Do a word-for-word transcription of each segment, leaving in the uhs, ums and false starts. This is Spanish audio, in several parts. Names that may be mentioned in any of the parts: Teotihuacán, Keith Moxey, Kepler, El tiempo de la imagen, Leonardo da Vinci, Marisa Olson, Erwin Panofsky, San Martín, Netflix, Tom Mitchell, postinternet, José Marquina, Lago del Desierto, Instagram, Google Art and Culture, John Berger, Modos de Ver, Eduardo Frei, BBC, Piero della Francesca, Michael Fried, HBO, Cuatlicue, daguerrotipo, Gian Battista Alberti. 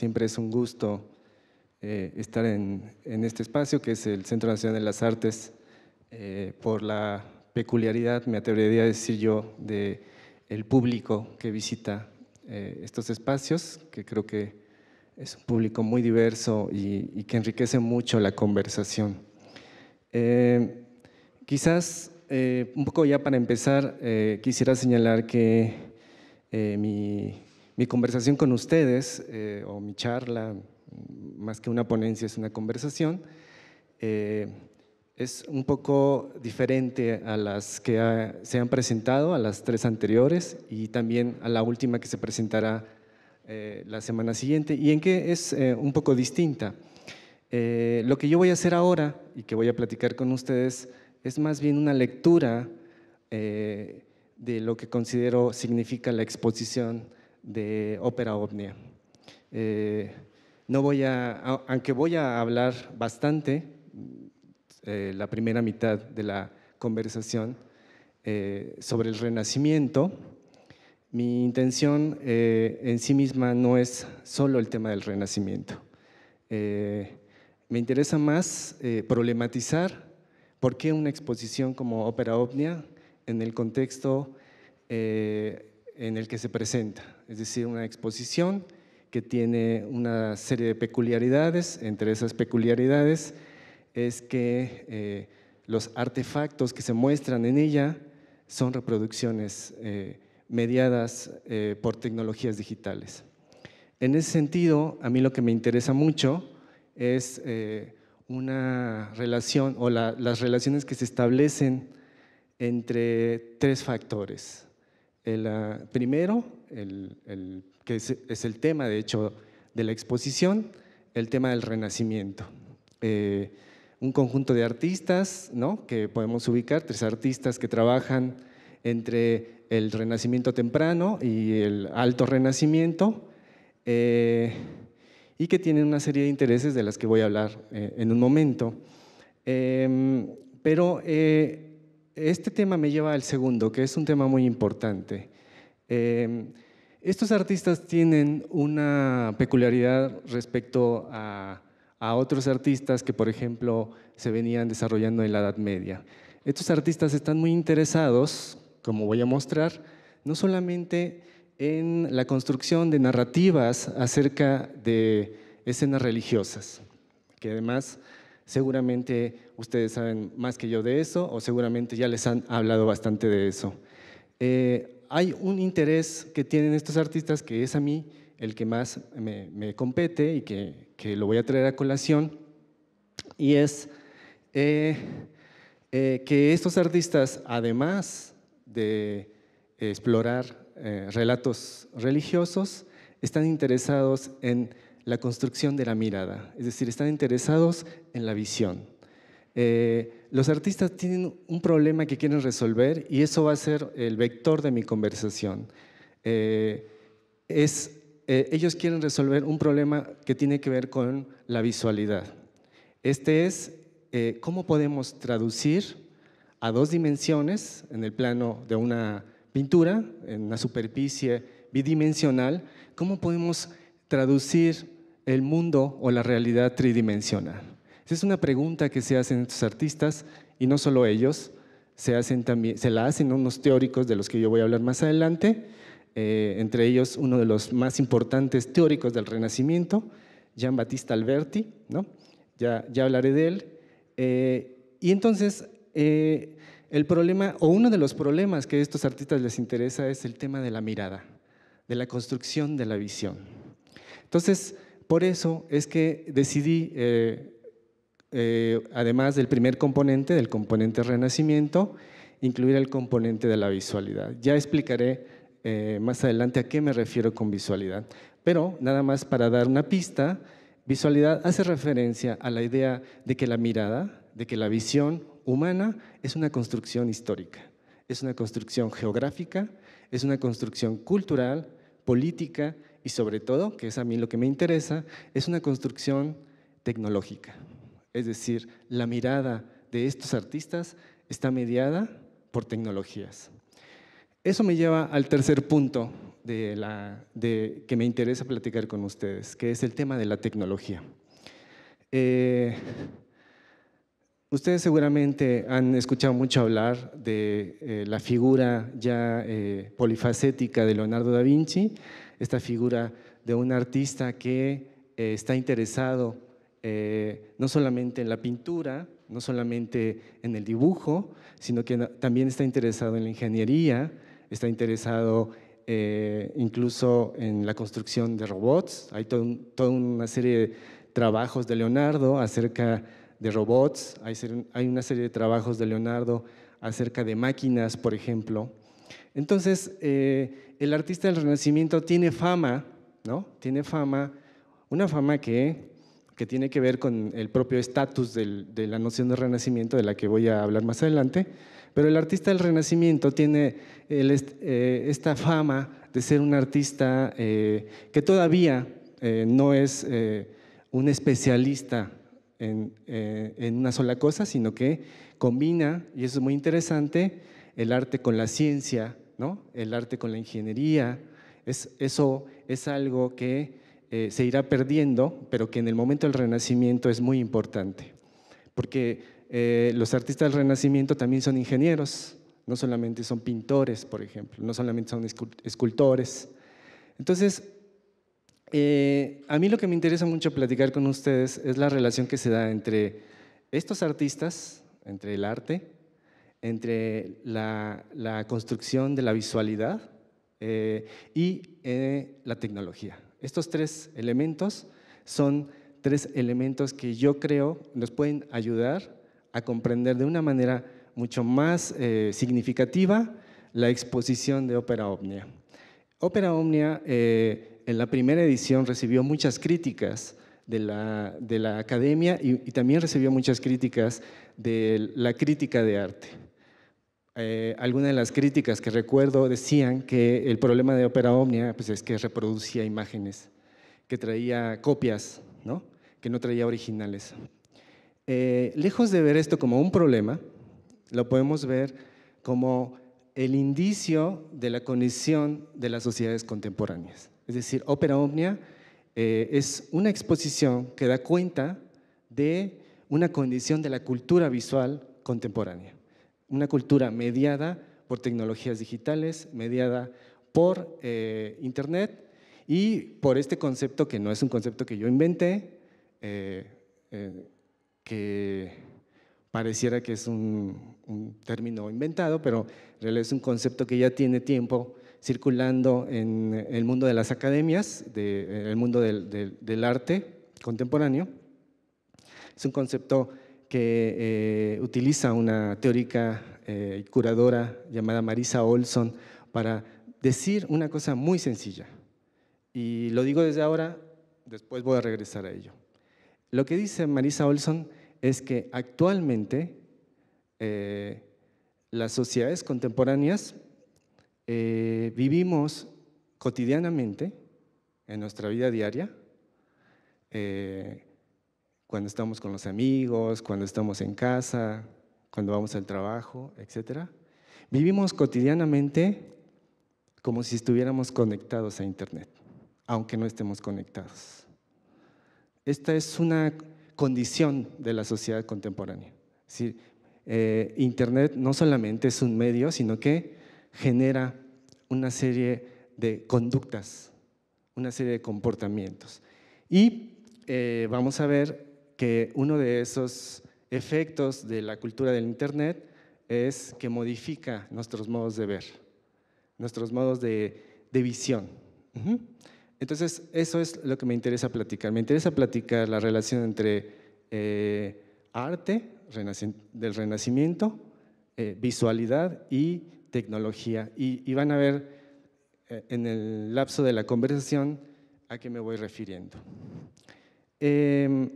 siempre es un gusto eh, estar en, en este espacio que es el Centro Nacional de las Artes, eh, por la peculiaridad, me atrevería a decir yo, de el público que visita eh, estos espacios, que creo que es un público muy diverso y, y que enriquece mucho la conversación. Eh, quizás, eh, un poco ya para empezar, eh, quisiera señalar que eh, mi, mi conversación con ustedes, eh, o mi charla, más que una ponencia, es una conversación, eh, es un poco diferente a las que ha, se han presentado, a las tres anteriores y también a la última que se presentará eh, la semana siguiente, y en que es eh, un poco distinta. Eh, lo que yo voy a hacer ahora y que voy a platicar con ustedes es más bien una lectura eh, de lo que considero significa la exposición de Ópera Omnia. Eh, no voy a, aunque voy a hablar bastante, Eh, la primera mitad de la conversación eh, sobre el Renacimiento. Mi intención eh, en sí misma no es solo el tema del Renacimiento. Eh, me interesa más eh, problematizar por qué una exposición como Ópera Omnia en el contexto eh, en el que se presenta. Es decir, una exposición que tiene una serie de peculiaridades, entre esas peculiaridades es que eh, los artefactos que se muestran en ella son reproducciones eh, mediadas eh, por tecnologías digitales. En ese sentido, a mí lo que me interesa mucho es eh, una relación o la, las relaciones que se establecen entre tres factores. El uh, primero, el, el, que es, es el tema, de hecho, de la exposición, el tema del Renacimiento. Eh, un conjunto de artistas, ¿no?, que podemos ubicar, tres artistas que trabajan entre el Renacimiento temprano y el Alto Renacimiento, eh, y que tienen una serie de intereses de las que voy a hablar eh, en un momento. Eh, pero eh, este tema me lleva al segundo, que es un tema muy importante. Eh, estos artistas tienen una peculiaridad respecto a a otros artistas que, por ejemplo, se venían desarrollando en la Edad Media. Estos artistas están muy interesados, como voy a mostrar, no solamente en la construcción de narrativas acerca de escenas religiosas, que además seguramente ustedes saben más que yo de eso, o seguramente ya les han hablado bastante de eso. Eh, hay un interés que tienen estos artistas que es a mí el que más me, me compete y que, que lo voy a traer a colación, y es eh, eh, que estos artistas, además de explorar eh, relatos religiosos, están interesados en la construcción de la mirada, es decir, están interesados en la visión. Eh, los artistas tienen un problema que quieren resolver y eso va a ser el vector de mi conversación. Eh, es Eh, ellos quieren resolver un problema que tiene que ver con la visualidad. Este es eh, cómo podemos traducir a dos dimensiones en el plano de una pintura, en una superficie bidimensional, cómo podemos traducir el mundo o la realidad tridimensional. Esa es una pregunta que se hacen estos artistas, y no solo ellos, se, hacen también, se la hacen unos teóricos de los que yo voy a hablar más adelante. Eh, entre ellos uno de los más importantes teóricos del Renacimiento, Gian Battista Alberti, ¿no? ya, ya hablaré de él. Eh, y entonces, eh, el problema, o uno de los problemas que a estos artistas les interesa es el tema de la mirada, de la construcción de la visión. Entonces, por eso es que decidí, eh, eh, además del primer componente, del componente Renacimiento, incluir el componente de la visualidad. Ya explicaré Eh, más adelante a qué me refiero con visualidad, pero nada más para dar una pista, visualidad hace referencia a la idea de que la mirada, de que la visión humana es una construcción histórica, es una construcción geográfica, es una construcción cultural, política y sobre todo, que es a mí lo que me interesa, es una construcción tecnológica. Es decir, la mirada de estos artistas está mediada por tecnologías. Eso me lleva al tercer punto de la, de, que me interesa platicar con ustedes, que es el tema de la tecnología. Eh, ustedes seguramente han escuchado mucho hablar de eh, la figura ya eh, polifacética de Leonardo da Vinci, esta figura de un artista que eh, está interesado eh, no solamente en la pintura, no solamente en el dibujo, sino que también está interesado en la ingeniería, está interesado eh, incluso en la construcción de robots. Hay todo un, toda una serie de trabajos de Leonardo acerca de robots, hay, ser, hay una serie de trabajos de Leonardo acerca de máquinas, por ejemplo. Entonces, eh, el artista del Renacimiento tiene fama, ¿no? Tiene fama, una fama que, que tiene que ver con el propio estatus de la noción de Renacimiento, de la que voy a hablar más adelante, pero el artista del Renacimiento tiene el, eh, esta fama de ser un artista eh, que todavía eh, no es eh, un especialista en, eh, en una sola cosa, sino que combina, y eso es muy interesante, el arte con la ciencia, ¿no? El arte con la ingeniería. Es, eso es algo que eh, se irá perdiendo, pero que en el momento del Renacimiento es muy importante, porque eh, los artistas del Renacimiento también son ingenieros, no solamente son pintores, por ejemplo, no solamente son escultores. Entonces, eh, a mí lo que me interesa mucho platicar con ustedes es la relación que se da entre estos artistas, entre el arte, entre la, la construcción de la visualidad eh, y eh, la tecnología. Estos tres elementos son tres elementos que yo creo nos pueden ayudar a comprender de una manera mucho más eh, significativa la exposición de Ópera Omnia. Ópera Omnia eh, en la primera edición recibió muchas críticas de la, de la academia y, y también recibió muchas críticas de la crítica de arte. Eh, algunas de las críticas que recuerdo decían que el problema de Ópera Omnia pues, es que reproducía imágenes, que traía copias, ¿no? Que no traía originales. Eh, lejos de ver esto como un problema, lo podemos ver como el indicio de la conexión de las sociedades contemporáneas. Es decir, Ópera Omnia eh, es una exposición que da cuenta de una condición de la cultura visual contemporánea. Una cultura mediada por tecnologías digitales, mediada por eh, Internet y por este concepto que no es un concepto que yo inventé, eh, eh, que pareciera que es un, un término inventado, pero en realidad es un concepto que ya tiene tiempo circulando en el mundo de las academias, de, en el mundo del, del, del arte contemporáneo. Es un concepto que eh, utiliza una teórica eh, curadora llamada Marisa Olson para decir una cosa muy sencilla. Y lo digo desde ahora, después voy a regresar a ello. Lo que dice Marisa Olson es que actualmente eh, las sociedades contemporáneas eh, vivimos cotidianamente en nuestra vida diaria, eh, cuando estamos con los amigos, cuando estamos en casa, cuando vamos al trabajo, etcétera. Vivimos cotidianamente como si estuviéramos conectados a Internet, aunque no estemos conectados. Esta es una condición de la sociedad contemporánea. Es decir, eh, Internet no solamente es un medio, sino que genera una serie de conductas, una serie de comportamientos. Y eh, vamos a ver que uno de esos efectos de la cultura del Internet es que modifica nuestros modos de ver, nuestros modos de, de visión. Entonces, eso es lo que me interesa platicar. Me interesa platicar la relación entre eh, arte del Renacimiento, eh, visualidad y tecnología. Y, y van a ver eh, en el lapso de la conversación a qué me voy refiriendo. Eh,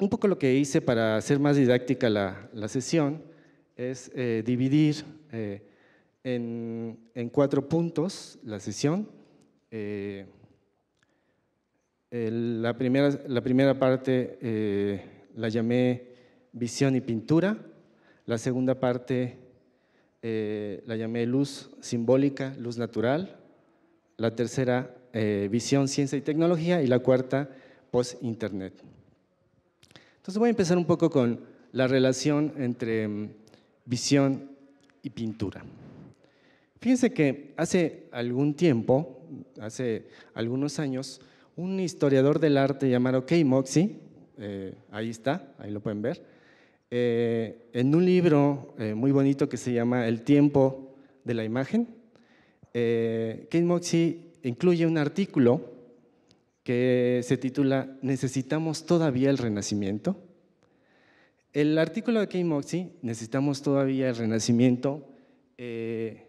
Un poco lo que hice para hacer más didáctica la, la sesión es eh, dividir eh, en, en cuatro puntos la sesión. Eh, el, la, primera, la primera parte eh, la llamé visión y pintura, la segunda parte eh, la llamé luz simbólica, luz natural, la tercera eh, visión, ciencia y tecnología, y la cuarta, post-internet. Entonces voy a empezar un poco con la relación entre mm, visión y pintura. Fíjense que hace algún tiempo, hace algunos años, un historiador del arte llamado Keith Moxey, eh, ahí está, ahí lo pueden ver, eh, en un libro eh, muy bonito que se llama El tiempo de la imagen, eh, Keith Moxey incluye un artículo que se titula ¿Necesitamos todavía el Renacimiento? El artículo de Keith Moxey, ¿Necesitamos todavía el Renacimiento? Eh,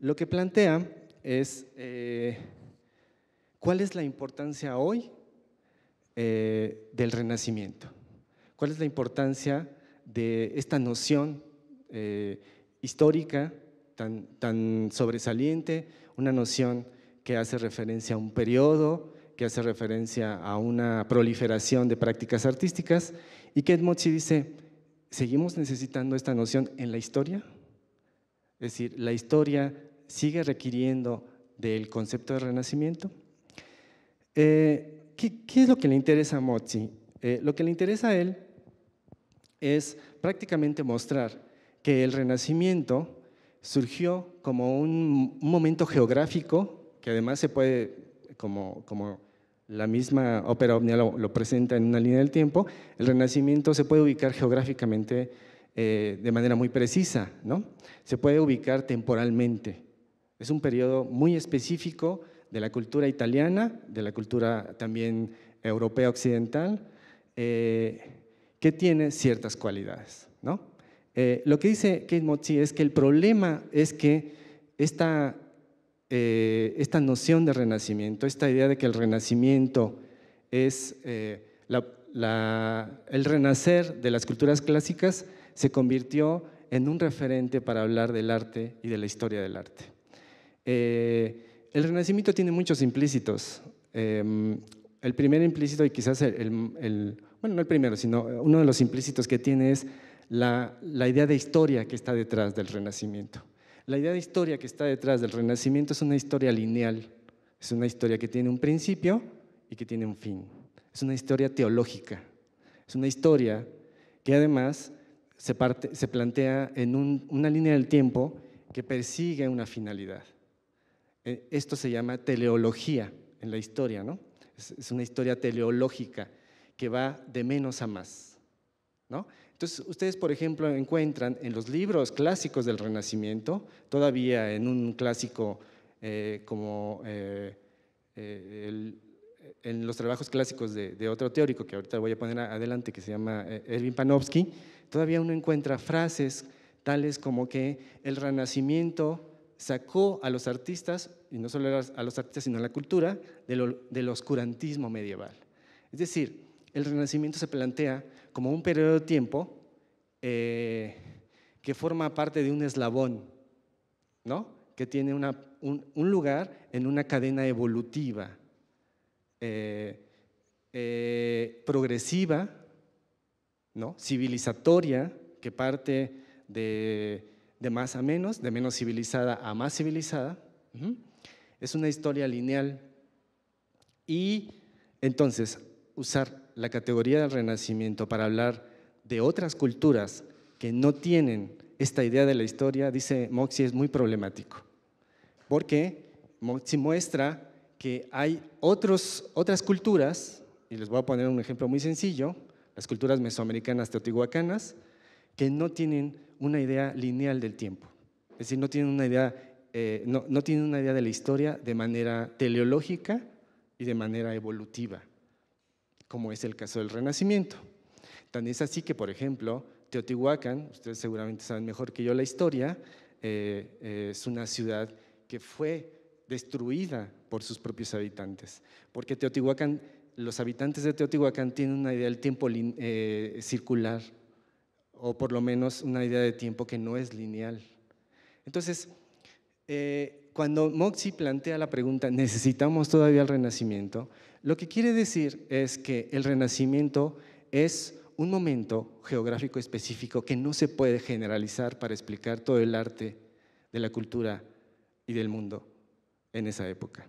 lo que plantea es… Eh, ¿Cuál es la importancia hoy eh, del Renacimiento? ¿Cuál es la importancia de esta noción eh, histórica tan, tan sobresaliente? Una noción que hace referencia a un periodo, que hace referencia a una proliferación de prácticas artísticas, y Keith Moxey dice, ¿seguimos necesitando esta noción en la historia? Es decir, ¿la historia sigue requiriendo del concepto de Renacimiento? Eh, ¿qué, ¿Qué es lo que le interesa a Moxey? Eh, lo que le interesa a él es prácticamente mostrar que el Renacimiento surgió como un, un momento geográfico, que además se puede, como, como la misma Ópera Omnia lo, lo presenta en una línea del tiempo, el Renacimiento se puede ubicar geográficamente eh, de manera muy precisa, ¿no? Se puede ubicar temporalmente. Es un periodo muy específico de la cultura italiana, de la cultura también europea occidental, eh, que tiene ciertas cualidades, ¿no? Eh, lo que dice Keith Moxey es que el problema es que esta, eh, esta noción de Renacimiento, esta idea de que el Renacimiento es eh, la, la, el renacer de las culturas clásicas, se convirtió en un referente para hablar del arte y de la historia del arte. Eh, El Renacimiento tiene muchos implícitos. Eh, el primer implícito, y quizás el, el, el… bueno, no el primero, sino uno de los implícitos que tiene es la, la idea de historia que está detrás del Renacimiento. La idea de historia que está detrás del Renacimiento es una historia lineal, es una historia que tiene un principio y que tiene un fin. Es una historia teológica, es una historia que además se, parte, se plantea en un, una línea del tiempo que persigue una finalidad. Esto se llama teleología en la historia, ¿no? Es una historia teleológica que va de menos a más, ¿no? Entonces, ustedes, por ejemplo, encuentran en los libros clásicos del Renacimiento, todavía en un clásico eh, como eh, eh, el, en los trabajos clásicos de, de otro teórico que ahorita voy a poner adelante, que se llama Erwin Panofsky, todavía uno encuentra frases tales como que el Renacimiento sacó a los artistas, y no solo a los artistas sino a la cultura, del, del oscurantismo medieval. Es decir, el Renacimiento se plantea como un periodo de tiempo eh, que forma parte de un eslabón, ¿no? Que tiene una, un, un lugar en una cadena evolutiva, eh, eh, progresiva, ¿no? Civilizatoria, que parte de… de más a menos, de menos civilizada a más civilizada. Es una historia lineal. Y entonces, usar la categoría del Renacimiento para hablar de otras culturas que no tienen esta idea de la historia, dice Moxey, es muy problemático. Porque Moxey muestra que hay otros, otras culturas, y les voy a poner un ejemplo muy sencillo, las culturas mesoamericanas teotihuacanas, que no tienen una idea lineal del tiempo, es decir, no tienen una idea, eh, no, no tienen una idea de la historia de manera teleológica y de manera evolutiva, como es el caso del Renacimiento. Tan es así que, por ejemplo, Teotihuacán, ustedes seguramente saben mejor que yo la historia, eh, eh, es una ciudad que fue destruida por sus propios habitantes, porque Teotihuacán, los habitantes de Teotihuacán tienen una idea del tiempo eh, circular, o por lo menos una idea de tiempo que no es lineal. Entonces, eh, cuando Moxey plantea la pregunta, ¿necesitamos todavía el Renacimiento? Lo que quiere decir es que el Renacimiento es un momento geográfico específico que no se puede generalizar para explicar todo el arte de la cultura y del mundo en esa época.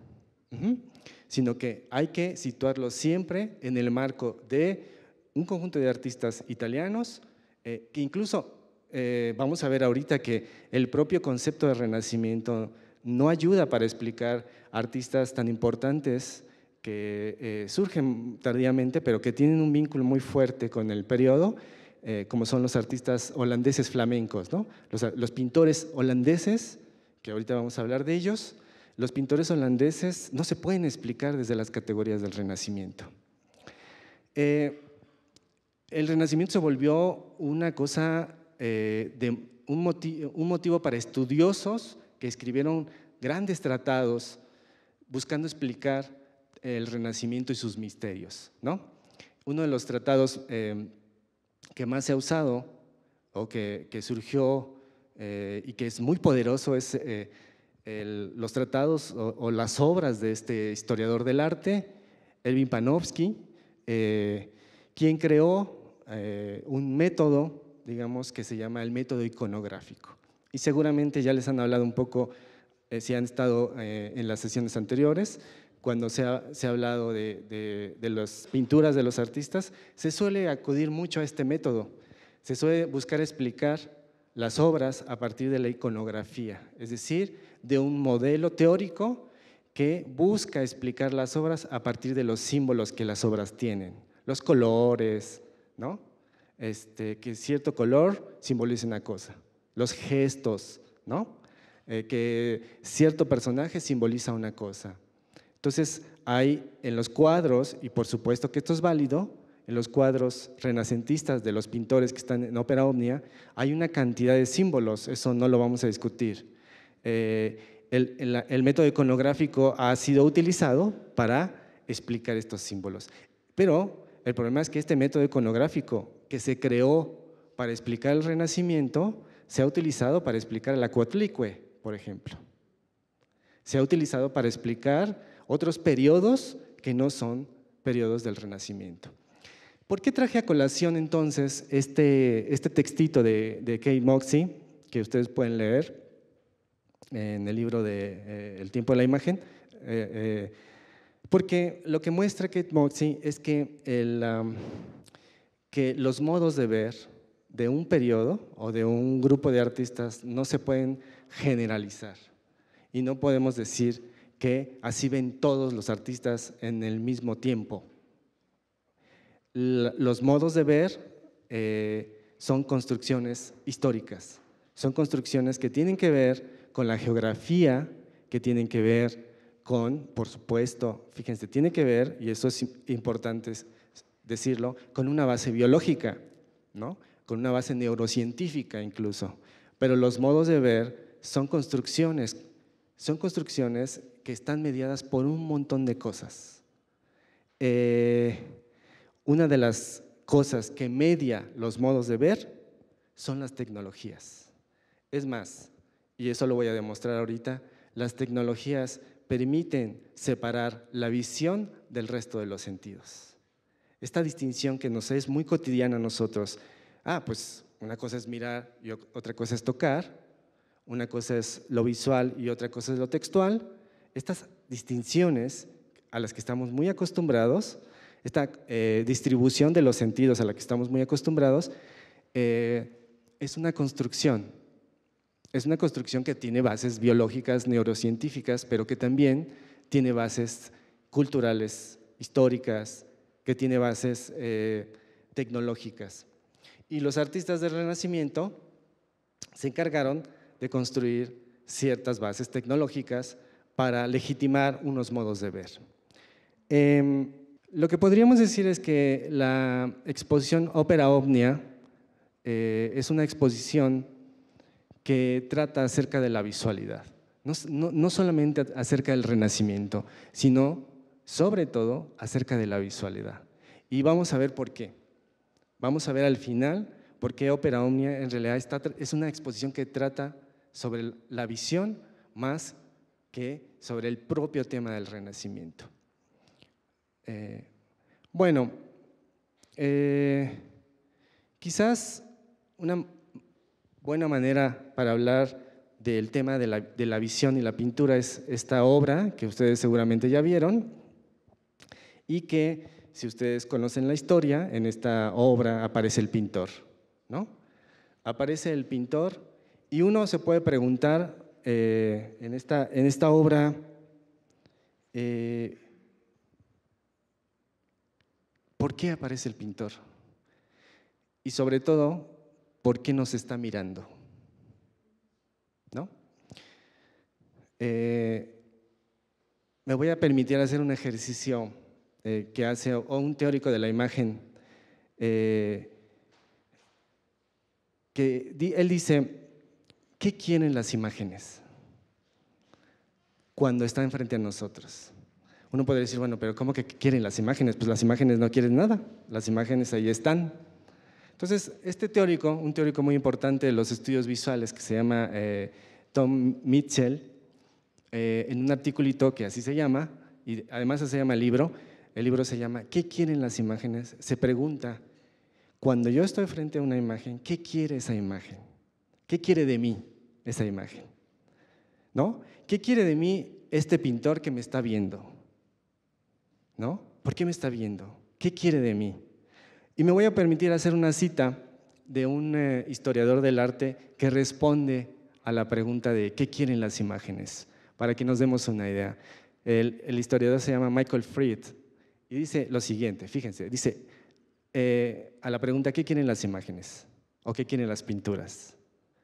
Uh-huh. Sino que hay que situarlo siempre en el marco de un conjunto de artistas italianos, eh, que incluso eh, vamos a ver ahorita que el propio concepto de Renacimiento no ayuda para explicar artistas tan importantes que eh, surgen tardíamente, pero que tienen un vínculo muy fuerte con el periodo, eh, como son los artistas holandeses flamencos, ¿no? los, los pintores holandeses, que ahorita vamos a hablar de ellos. Los pintores holandeses no se pueden explicar desde las categorías del Renacimiento. Eh, el Renacimiento se volvió una cosa, eh, de un motivo, un motivo para estudiosos que escribieron grandes tratados buscando explicar el Renacimiento y sus misterios, ¿no? Uno de los tratados eh, que más se ha usado o que, que surgió eh, y que es muy poderoso es... Eh, El, los tratados o, o las obras de este historiador del arte, Erwin Panofsky, eh, quien creó eh, un método, digamos, que se llama el método iconográfico. Y seguramente ya les han hablado un poco, eh, si han estado eh, en las sesiones anteriores, cuando se ha, se ha hablado de, de, de las pinturas de los artistas, se suele acudir mucho a este método, se suele buscar explicar las obras a partir de la iconografía, es decir, de un modelo teórico que busca explicar las obras a partir de los símbolos que las obras tienen, los colores, ¿no? Este, que cierto color simboliza una cosa, los gestos, ¿no? Eh, que cierto personaje simboliza una cosa. Entonces hay en los cuadros, y por supuesto que esto es válido, en los cuadros renacentistas de los pintores que están en Ópera Omnia, hay una cantidad de símbolos, eso no lo vamos a discutir. Eh, el, el, el método iconográfico ha sido utilizado para explicar estos símbolos. Pero el problema es que este método iconográfico que se creó para explicar el Renacimiento, se ha utilizado para explicar la Cuatlicue, por ejemplo. Se ha utilizado para explicar otros periodos que no son periodos del Renacimiento. ¿Por qué traje a colación entonces este, este textito de, de Keith Moxey, que ustedes pueden leer en el libro de eh, El tiempo de la imagen? Eh, eh, porque lo que muestra Keith Moxey es que, el, um, que los modos de ver de un periodo o de un grupo de artistas no se pueden generalizar y no podemos decir que así ven todos los artistas en el mismo tiempo. L- los modos de ver eh, son construcciones históricas, son construcciones que tienen que ver con la geografía, que tienen que ver con, por supuesto, fíjense, tiene que ver, y eso es importante decirlo, con una base biológica, ¿no? Con una base neurocientífica incluso. Pero los modos de ver son construcciones, son construcciones que están mediadas por un montón de cosas. Eh, una de las cosas que media los modos de ver son las tecnologías. Es más, y eso lo voy a demostrar ahorita, las tecnologías permiten separar la visión del resto de los sentidos. Esta distinción que nos es muy cotidiana a nosotros, ah, pues una cosa es mirar y otra cosa es tocar, una cosa es lo visual y otra cosa es lo textual, estas distinciones a las que estamos muy acostumbrados, esta eh, distribución de los sentidos a la que estamos muy acostumbrados, eh, es una construcción. Es una construcción que tiene bases biológicas, neurocientíficas, pero que también tiene bases culturales, históricas, que tiene bases eh, tecnológicas. Y los artistas del Renacimiento se encargaron de construir ciertas bases tecnológicas para legitimar unos modos de ver. Eh, lo que podríamos decir es que la exposición Ópera Omnia eh, es una exposición que trata acerca de la visualidad, no, no, no solamente acerca del Renacimiento, sino sobre todo acerca de la visualidad. Y vamos a ver por qué. Vamos a ver al final por qué Ópera Omnia en realidad está, es una exposición que trata sobre la visión más que sobre el propio tema del Renacimiento. Eh, bueno, eh, quizás una buena manera para hablar del tema de la, de la visión y la pintura es esta obra que ustedes seguramente ya vieron y que, si ustedes conocen la historia, en esta obra aparece el pintor, ¿no? Aparece el pintor y uno se puede preguntar eh, en, esta, en esta obra… Eh, ¿Por qué aparece el pintor? Y sobre todo, ¿por qué nos está mirando? ¿No? Eh, me voy a permitir hacer un ejercicio eh, que hace o un teórico de la imagen. Eh, que di, él dice, ¿qué quieren las imágenes cuando están frente a nosotros? Uno podría decir, bueno, pero ¿cómo que quieren las imágenes? Pues las imágenes no quieren nada, las imágenes ahí están. Entonces, este teórico, un teórico muy importante de los estudios visuales que se llama eh, Tom Mitchell, eh, en un articulito que así se llama, y además se llama el libro, el libro se llama ¿Qué quieren las imágenes? Se pregunta, cuando yo estoy frente a una imagen, ¿qué quiere esa imagen? ¿Qué quiere de mí esa imagen? ¿No? ¿Qué quiere de mí este pintor que me está viendo? ¿No? ¿Por qué me está viendo? ¿Qué quiere de mí? Y me voy a permitir hacer una cita de un eh, historiador del arte que responde a la pregunta de ¿qué quieren las imágenes? Para que nos demos una idea. El, el historiador se llama Michael Fried y dice lo siguiente, fíjense, dice eh, a la pregunta ¿qué quieren las imágenes? ¿O qué quieren las pinturas?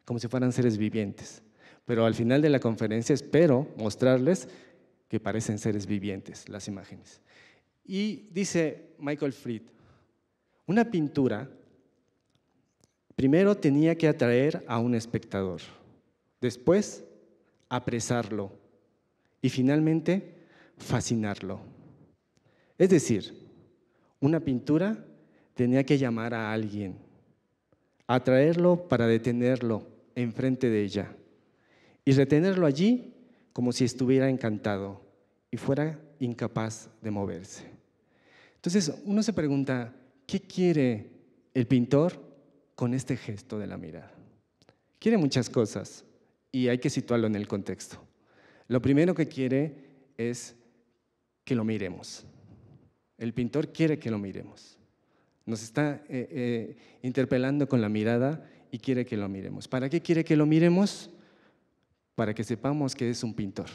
Como si fueran seres vivientes. Pero al final de la conferencia espero mostrarles que parecen seres vivientes las imágenes. Y dice Michael Fried, una pintura primero tenía que atraer a un espectador, después apresarlo y finalmente fascinarlo. Es decir, una pintura tenía que llamar a alguien, atraerlo para detenerlo enfrente de ella y retenerlo allí como si estuviera encantado y fuera incapaz de moverse. Entonces uno se pregunta, ¿qué quiere el pintor con este gesto de la mirada? Quiere muchas cosas y hay que situarlo en el contexto. Lo primero que quiere es que lo miremos. El pintor quiere que lo miremos. Nos está eh, eh, interpelando con la mirada y quiere que lo miremos. ¿Para qué quiere que lo miremos? Para que sepamos que es un pintor.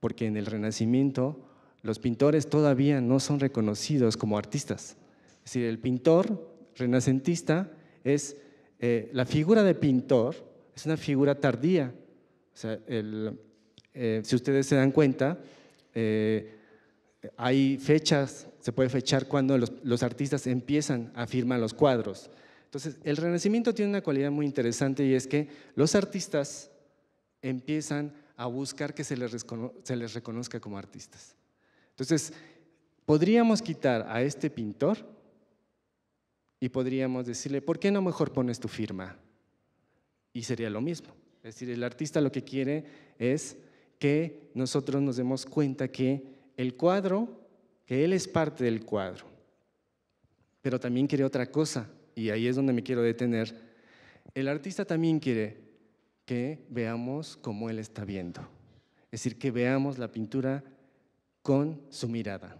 Porque en el Renacimiento los pintores todavía no son reconocidos como artistas. Es decir, el pintor renacentista es, eh, la figura de pintor es una figura tardía. O sea, el, eh, si ustedes se dan cuenta, eh, hay fechas, se puede fechar cuando los, los artistas empiezan a firmar los cuadros. Entonces, el Renacimiento tiene una cualidad muy interesante y es que los artistas empiezan a buscar que se les, recono, se les reconozca como artistas. Entonces, podríamos quitar a este pintor y podríamos decirle, ¿por qué no mejor pones tu firma? Y sería lo mismo. Es decir, el artista lo que quiere es que nosotros nos demos cuenta que el cuadro, que él es parte del cuadro. Pero también quiere otra cosa, y ahí es donde me quiero detener. El artista también quiere que veamos cómo él está viendo. Es decir, que veamos la pintura con su mirada.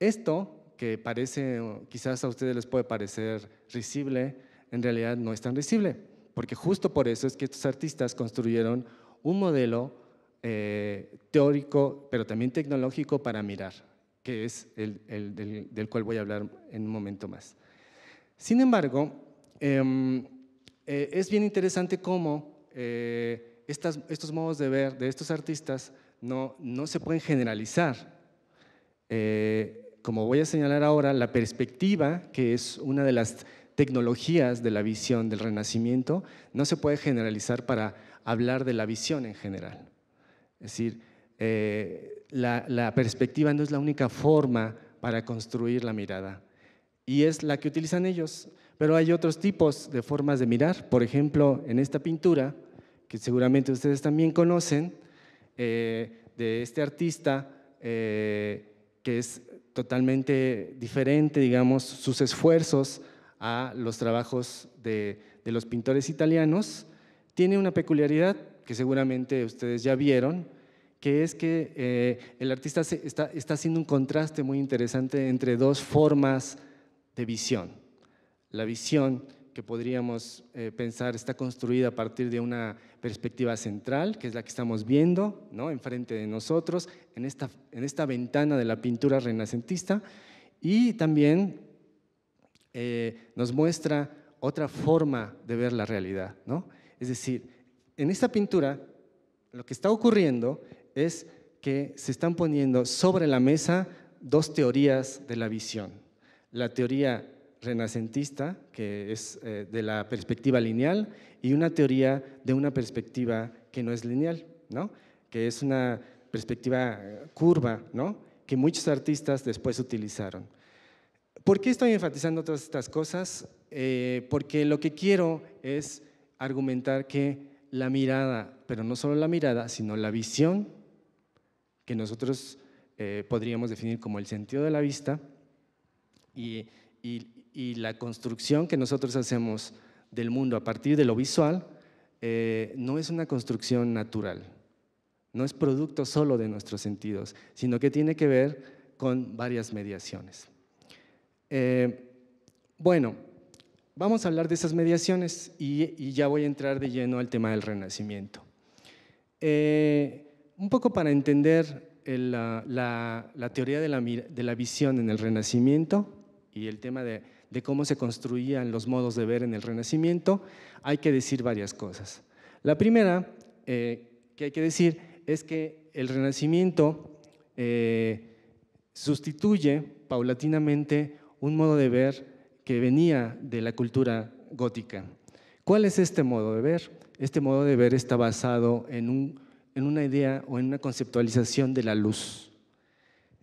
Esto, que parece, quizás a ustedes les puede parecer risible, en realidad no es tan risible, porque justo por eso es que estos artistas construyeron un modelo eh, teórico, pero también tecnológico para mirar, que es el, el del, del cual voy a hablar en un momento más. Sin embargo, eh, eh, es bien interesante cómo eh, estas, estos modos de ver de estos artistas no, no se pueden generalizar. Eh, Como voy a señalar ahora, la perspectiva, que es una de las tecnologías de la visión del Renacimiento, no se puede generalizar para hablar de la visión en general. Es decir, eh, la, la perspectiva no es la única forma para construir la mirada y es la que utilizan ellos, pero hay otros tipos de formas de mirar. Por ejemplo, en esta pintura, que seguramente ustedes también conocen, eh, de este artista eh, que es totalmente diferente, digamos, sus esfuerzos a los trabajos de, de los pintores italianos, tiene una peculiaridad que seguramente ustedes ya vieron, que es que eh, el artista se está, está haciendo un contraste muy interesante entre dos formas de visión. La visión que podríamos eh, pensar está construida a partir de una perspectiva central, que es la que estamos viendo, ¿no?, enfrente de nosotros, en esta, en esta ventana de la pintura renacentista, y también eh, nos muestra otra forma de ver la realidad, ¿no? Es decir, en esta pintura lo que está ocurriendo es que se están poniendo sobre la mesa dos teorías de la visión. La teoría renacentista, que es eh, de la perspectiva lineal, y una teoría de una perspectiva que no es lineal, ¿no?, que es una perspectiva curva, ¿no?, que muchos artistas después utilizaron. ¿Por qué estoy enfatizando todas estas cosas? Eh, porque lo que quiero es argumentar que la mirada, pero no solo la mirada, sino la visión, que nosotros eh, podríamos definir como el sentido de la vista, y, y, y la construcción que nosotros hacemos del mundo a partir de lo visual, eh, no es una construcción natural, no es producto solo de nuestros sentidos, sino que tiene que ver con varias mediaciones. Eh, bueno, vamos a hablar de esas mediaciones y, y ya voy a entrar de lleno al tema del Renacimiento. Eh, un poco para entender el, la, la, la teoría de la, de la visión en el Renacimiento y el tema de, de cómo se construían los modos de ver en el Renacimiento, hay que decir varias cosas. La primera eh, que hay que decir es que el Renacimiento eh, sustituye paulatinamente un modo de ver que venía de la cultura gótica. ¿Cuál es este modo de ver? Este modo de ver está basado en, un, en una idea o en una conceptualización de la luz.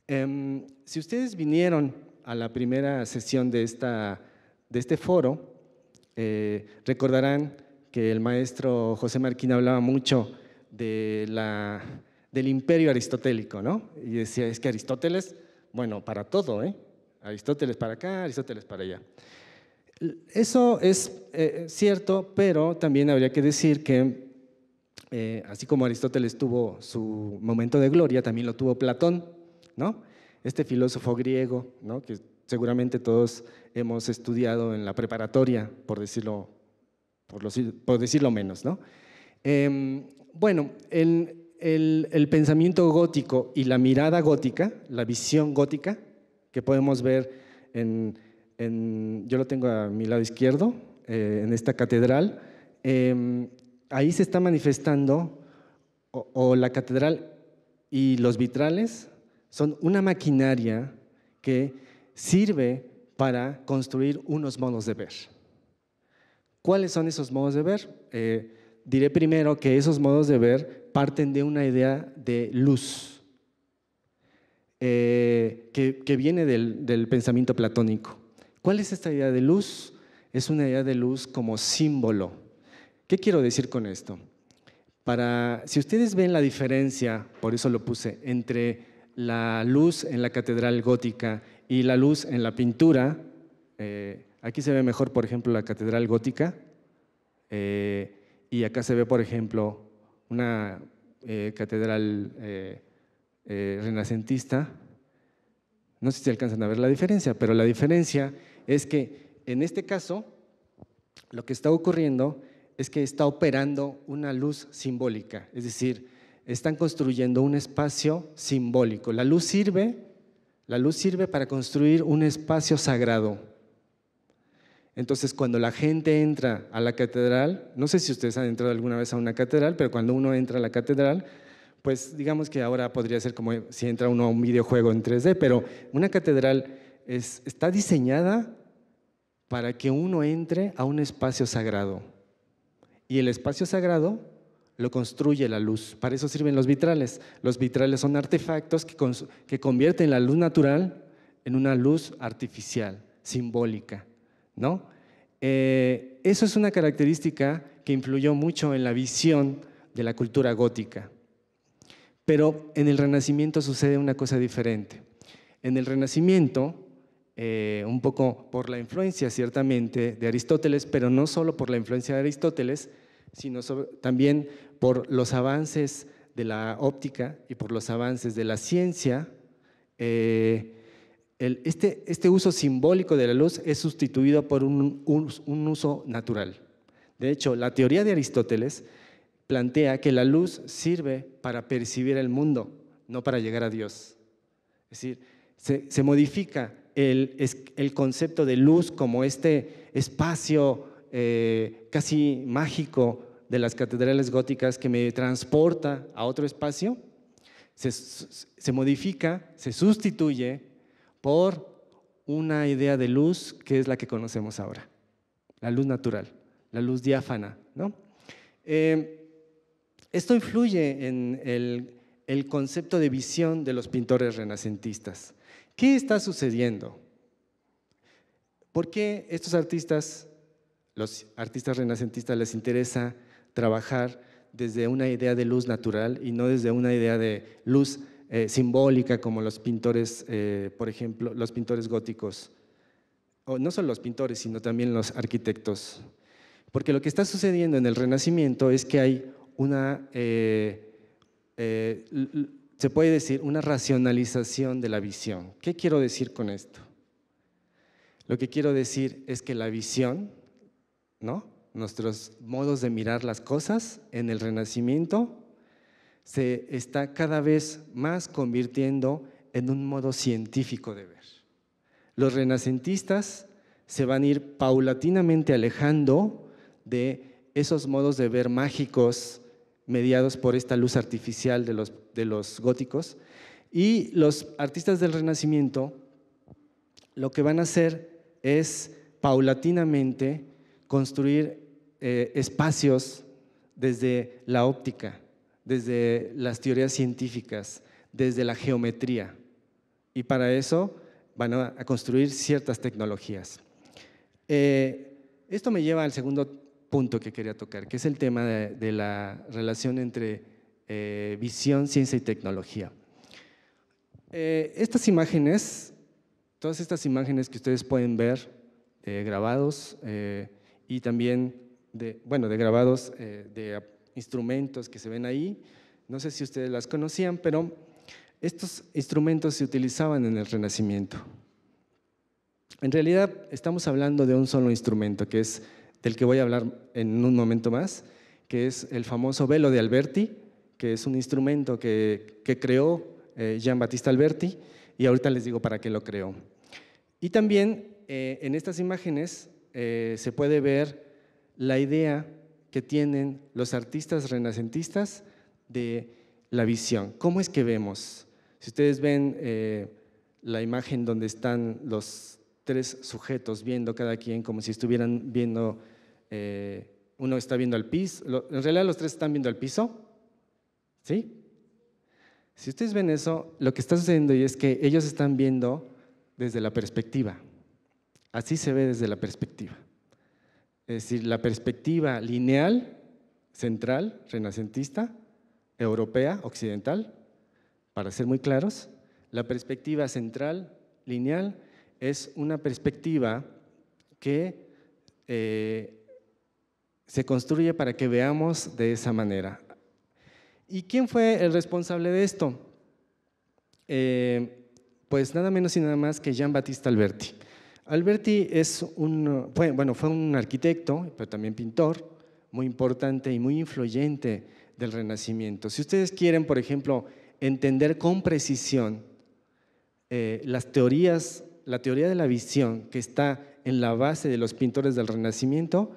Eh, si ustedes vinieron a la primera sesión de, esta, de este foro, eh, recordarán que el maestro José Marquina hablaba mucho de la, del imperio aristotélico, ¿no? Y decía, es que Aristóteles, bueno, para todo, ¿eh? Aristóteles para acá, Aristóteles para allá. Eso es eh, cierto, pero también habría que decir que, eh, así como Aristóteles tuvo su momento de gloria, también lo tuvo Platón, ¿no? Este filósofo griego, ¿no?, que seguramente todos hemos estudiado en la preparatoria, por decirlo, por los, por decirlo menos, ¿no? Eh, bueno, el, el, el pensamiento gótico y la mirada gótica, la visión gótica, que podemos ver en, en, yo lo tengo a mi lado izquierdo, eh, en esta catedral, eh, ahí se está manifestando, o, o la catedral y los vitrales son una maquinaria que sirve para construir unos modos de ver. ¿Cuáles son esos modos de ver? Eh, diré primero que esos modos de ver parten de una idea de luz, Eh, que, que viene del, del pensamiento platónico. ¿Cuál es esta idea de luz? Es una idea de luz como símbolo. ¿Qué quiero decir con esto? Para, si ustedes ven la diferencia, por eso lo puse, entre la luz en la catedral gótica y la luz en la pintura, eh, aquí se ve mejor, por ejemplo, la catedral gótica, eh, y acá se ve, por ejemplo, una eh, catedral eh, Eh, renacentista. No sé si alcanzan a ver la diferencia, pero la diferencia es que en este caso lo que está ocurriendo es que está operando una luz simbólica, es decir, están construyendo un espacio simbólico. La luz sirve, la luz sirve para construir un espacio sagrado. Entonces, cuando la gente entra a la catedral, no sé si ustedes han entrado alguna vez a una catedral, pero cuando uno entra a la catedral, pues digamos que ahora podría ser como si entra uno a un videojuego en tres D, pero una catedral es, está diseñada para que uno entre a un espacio sagrado. Y el espacio sagrado lo construye la luz. Para eso sirven los vitrales. Los vitrales son artefactos que, cons, que convierten la luz natural en una luz artificial, simbólica, ¿no? Eh, eso es una característica que influyó mucho en la visión de la cultura gótica. Pero en el Renacimiento sucede una cosa diferente. En el Renacimiento, eh, un poco por la influencia ciertamente de Aristóteles, pero no solo por la influencia de Aristóteles, sino sobre, también por los avances de la óptica y por los avances de la ciencia, eh, el, este, este uso simbólico de la luz es sustituido por un, un, un uso natural. De hecho, la teoría de Aristóteles plantea que la luz sirve para percibir el mundo, no para llegar a Dios. Es decir, se, se modifica el, el concepto de luz como este espacio eh, casi mágico de las catedrales góticas que me transporta a otro espacio, se, se modifica, se sustituye por una idea de luz que es la que conocemos ahora, la luz natural, la luz diáfana, ¿no? Eh, Esto influye en el, el concepto de visión de los pintores renacentistas. ¿Qué está sucediendo? ¿Por qué estos artistas, los artistas renacentistas, les interesa trabajar desde una idea de luz natural y no desde una idea de luz eh, simbólica como los pintores, eh, por ejemplo, los pintores góticos? O no solo los pintores, sino también los arquitectos. Porque lo que está sucediendo en el Renacimiento es que hay una, eh, eh, se puede decir, una racionalización de la visión. ¿Qué quiero decir con esto? Lo que quiero decir es que la visión, ¿no?, nuestros modos de mirar las cosas en el Renacimiento, se está cada vez más convirtiendo en un modo científico de ver. Los renacentistas se van a ir paulatinamente alejando de esos modos de ver mágicos, mediados por esta luz artificial de los, de los góticos, y los artistas del Renacimiento lo que van a hacer es paulatinamente construir eh, espacios desde la óptica, desde las teorías científicas, desde la geometría, y para eso van a, a construir ciertas tecnologías. Eh, esto me lleva al segundo punto que quería tocar, que es el tema de, de la relación entre eh, visión, ciencia y tecnología. Eh, estas imágenes, todas estas imágenes que ustedes pueden ver, eh, grabados eh, y también, de, bueno, de grabados eh, de instrumentos que se ven ahí, no sé si ustedes las conocían, pero estos instrumentos se utilizaban en el Renacimiento. En realidad estamos hablando de un solo instrumento, que es del que voy a hablar en un momento más, que es el famoso velo de Alberti, que es un instrumento que, que creó eh, Gian Battista Alberti, y ahorita les digo para qué lo creó. Y también eh, en estas imágenes eh, se puede ver la idea que tienen los artistas renacentistas de la visión. ¿Cómo es que vemos? Si ustedes ven eh, la imagen donde están los tres sujetos viendo cada quien como si estuvieran viendo, eh, uno está viendo al piso, lo, en realidad los tres están viendo al piso, ¿sí? Si ustedes ven eso, lo que está sucediendo es que ellos están viendo desde la perspectiva, así se ve desde la perspectiva, es decir, la perspectiva lineal, central, renacentista, europea, occidental, para ser muy claros, la perspectiva central, lineal, es una perspectiva que eh, se construye para que veamos de esa manera. ¿Y quién fue el responsable de esto? Eh, pues nada menos y nada más que Gian Battista Alberti. Alberti es un, fue, bueno, fue un arquitecto, pero también pintor, muy importante y muy influyente del Renacimiento. Si ustedes quieren, por ejemplo, entender con precisión eh, las teorías, la teoría de la visión que está en la base de los pintores del Renacimiento,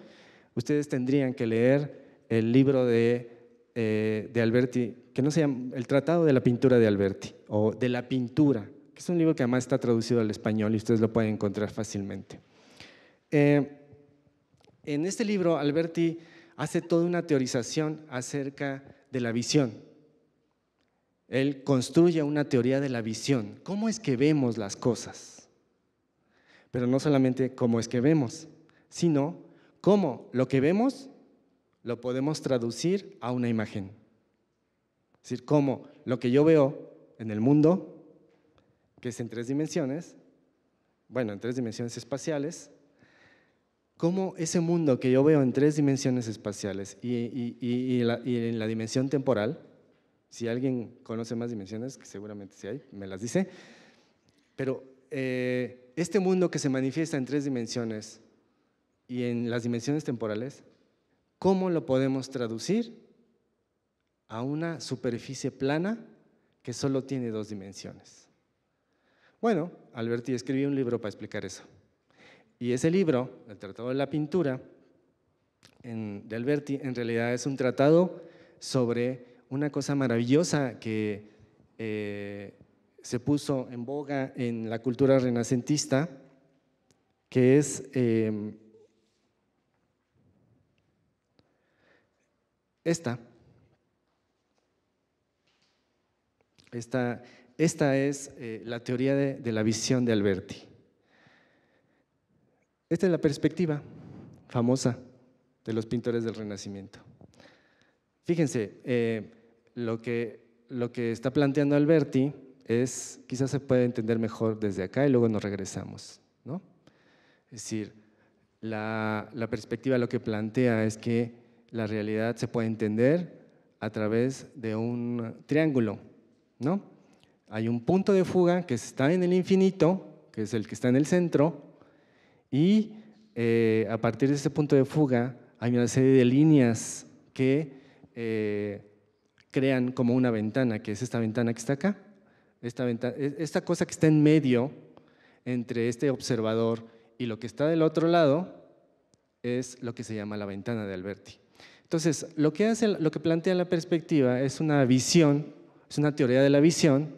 ustedes tendrían que leer el libro de, eh, de Alberti, que no se llama, el Tratado de la Pintura de Alberti, o de la Pintura, que es un libro que además está traducido al español y ustedes lo pueden encontrar fácilmente. Eh, en este libro, Alberti hace toda una teorización acerca de la visión. Él construye una teoría de la visión. ¿Cómo es que vemos las cosas? Pero no solamente cómo es que vemos, sino cómo lo que vemos lo podemos traducir a una imagen. Es decir, cómo lo que yo veo en el mundo, que es en tres dimensiones, bueno, en tres dimensiones espaciales, cómo ese mundo que yo veo en tres dimensiones espaciales y, y, y, y, la, y en la dimensión temporal, si alguien conoce más dimensiones, que seguramente sí hay, me las dice, pero eh, este mundo que se manifiesta en tres dimensiones y en las dimensiones temporales, ¿cómo lo podemos traducir a una superficie plana que solo tiene dos dimensiones? Bueno, Alberti escribió un libro para explicar eso. Y ese libro, el Tratado de la Pintura, en, de Alberti, en realidad es un tratado sobre una cosa maravillosa que eh, se puso en boga en la cultura renacentista, que es eh, esta. Esta, esta es eh, la teoría de, de la visión de Alberti. Esta es la perspectiva famosa de los pintores del Renacimiento. Fíjense, eh, lo, que, lo que está planteando Alberti es, quizás se puede entender mejor desde acá y luego nos regresamos, ¿no? Es decir, la, la perspectiva lo que plantea es que la realidad se puede entender a través de un triángulo, ¿no? Hay un punto de fuga que está en el infinito, que es el que está en el centro, y eh, a partir de ese punto de fuga hay una serie de líneas que eh, crean como una ventana, que es esta ventana que está acá, esta, ventana, esta cosa que está en medio entre este observador y lo que está del otro lado es lo que se llama la ventana de Alberti. Entonces, lo que, hace, lo que plantea la perspectiva es una visión, es una teoría de la visión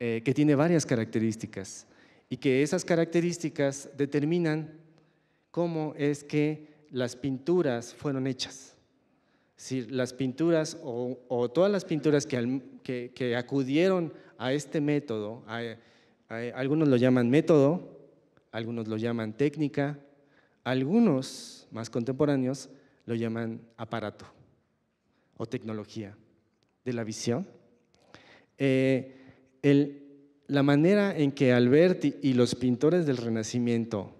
eh, que tiene varias características y que esas características determinan cómo es que las pinturas fueron hechas. Es decir, las pinturas o, o todas las pinturas que, que, que acudieron a este método, a, a, algunos lo llaman método, algunos lo llaman técnica, algunos más contemporáneos lo llaman aparato o tecnología de la visión. Eh, el, la manera en que Alberti y los pintores del Renacimiento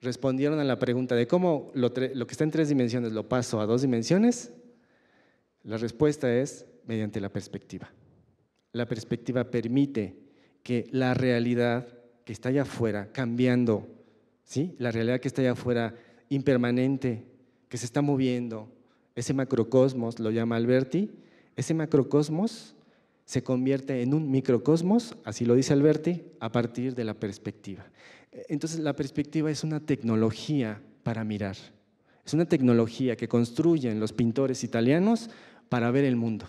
respondieron a la pregunta de cómo lo, lo que está en tres dimensiones lo paso a dos dimensiones, la respuesta es mediante la perspectiva. La perspectiva permite que la realidad que está allá afuera cambiando, ¿sí? La realidad que está allá afuera impermanente, que se está moviendo, ese macrocosmos, lo llama Alberti, ese macrocosmos se convierte en un microcosmos, así lo dice Alberti, a partir de la perspectiva. Entonces, la perspectiva es una tecnología para mirar, es una tecnología que construyen los pintores italianos para ver el mundo.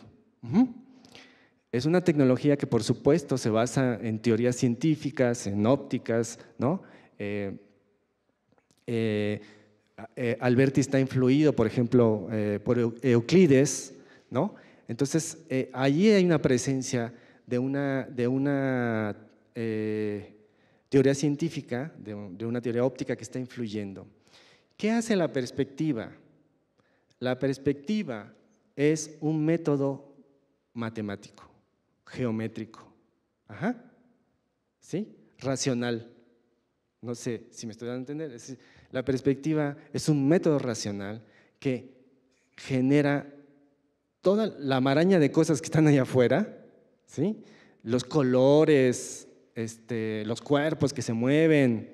Es una tecnología que, por supuesto, se basa en teorías científicas, en ópticas, ¿no? Eh, eh, eh, Alberti está influido, por ejemplo, eh, por Euclides, ¿no? Entonces, eh, allí hay una presencia de una, de una eh, teoría científica, de, de una teoría óptica que está influyendo. ¿Qué hace la perspectiva? La perspectiva es un método matemático, geométrico, ajá, ¿sí? Racional. No sé si me estoy dando a entender. Es decir, la perspectiva es un método racional que genera toda la maraña de cosas que están allá afuera, ¿sí? Los colores, este, los cuerpos que se mueven,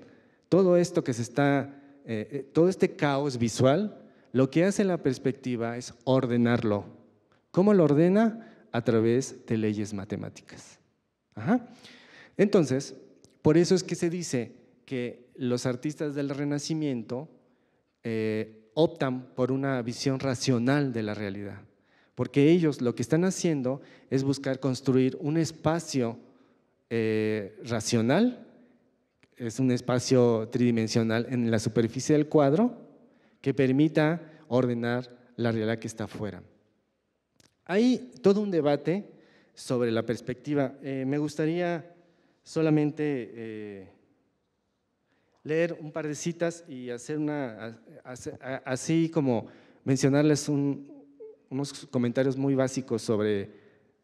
todo esto que se está, eh, todo este caos visual, lo que hace la perspectiva es ordenarlo. ¿Cómo lo ordena? A través de leyes matemáticas. Ajá. Entonces, por eso es que se dice que los artistas del Renacimiento eh, optan por una visión racional de la realidad. Porque ellos lo que están haciendo es buscar construir un espacio eh, racional, es un espacio tridimensional en la superficie del cuadro que permita ordenar la realidad que está afuera. Hay todo un debate sobre la perspectiva. Eh, me gustaría solamente eh, leer un par de citas y hacer una, así como mencionarles un... unos comentarios muy básicos sobre,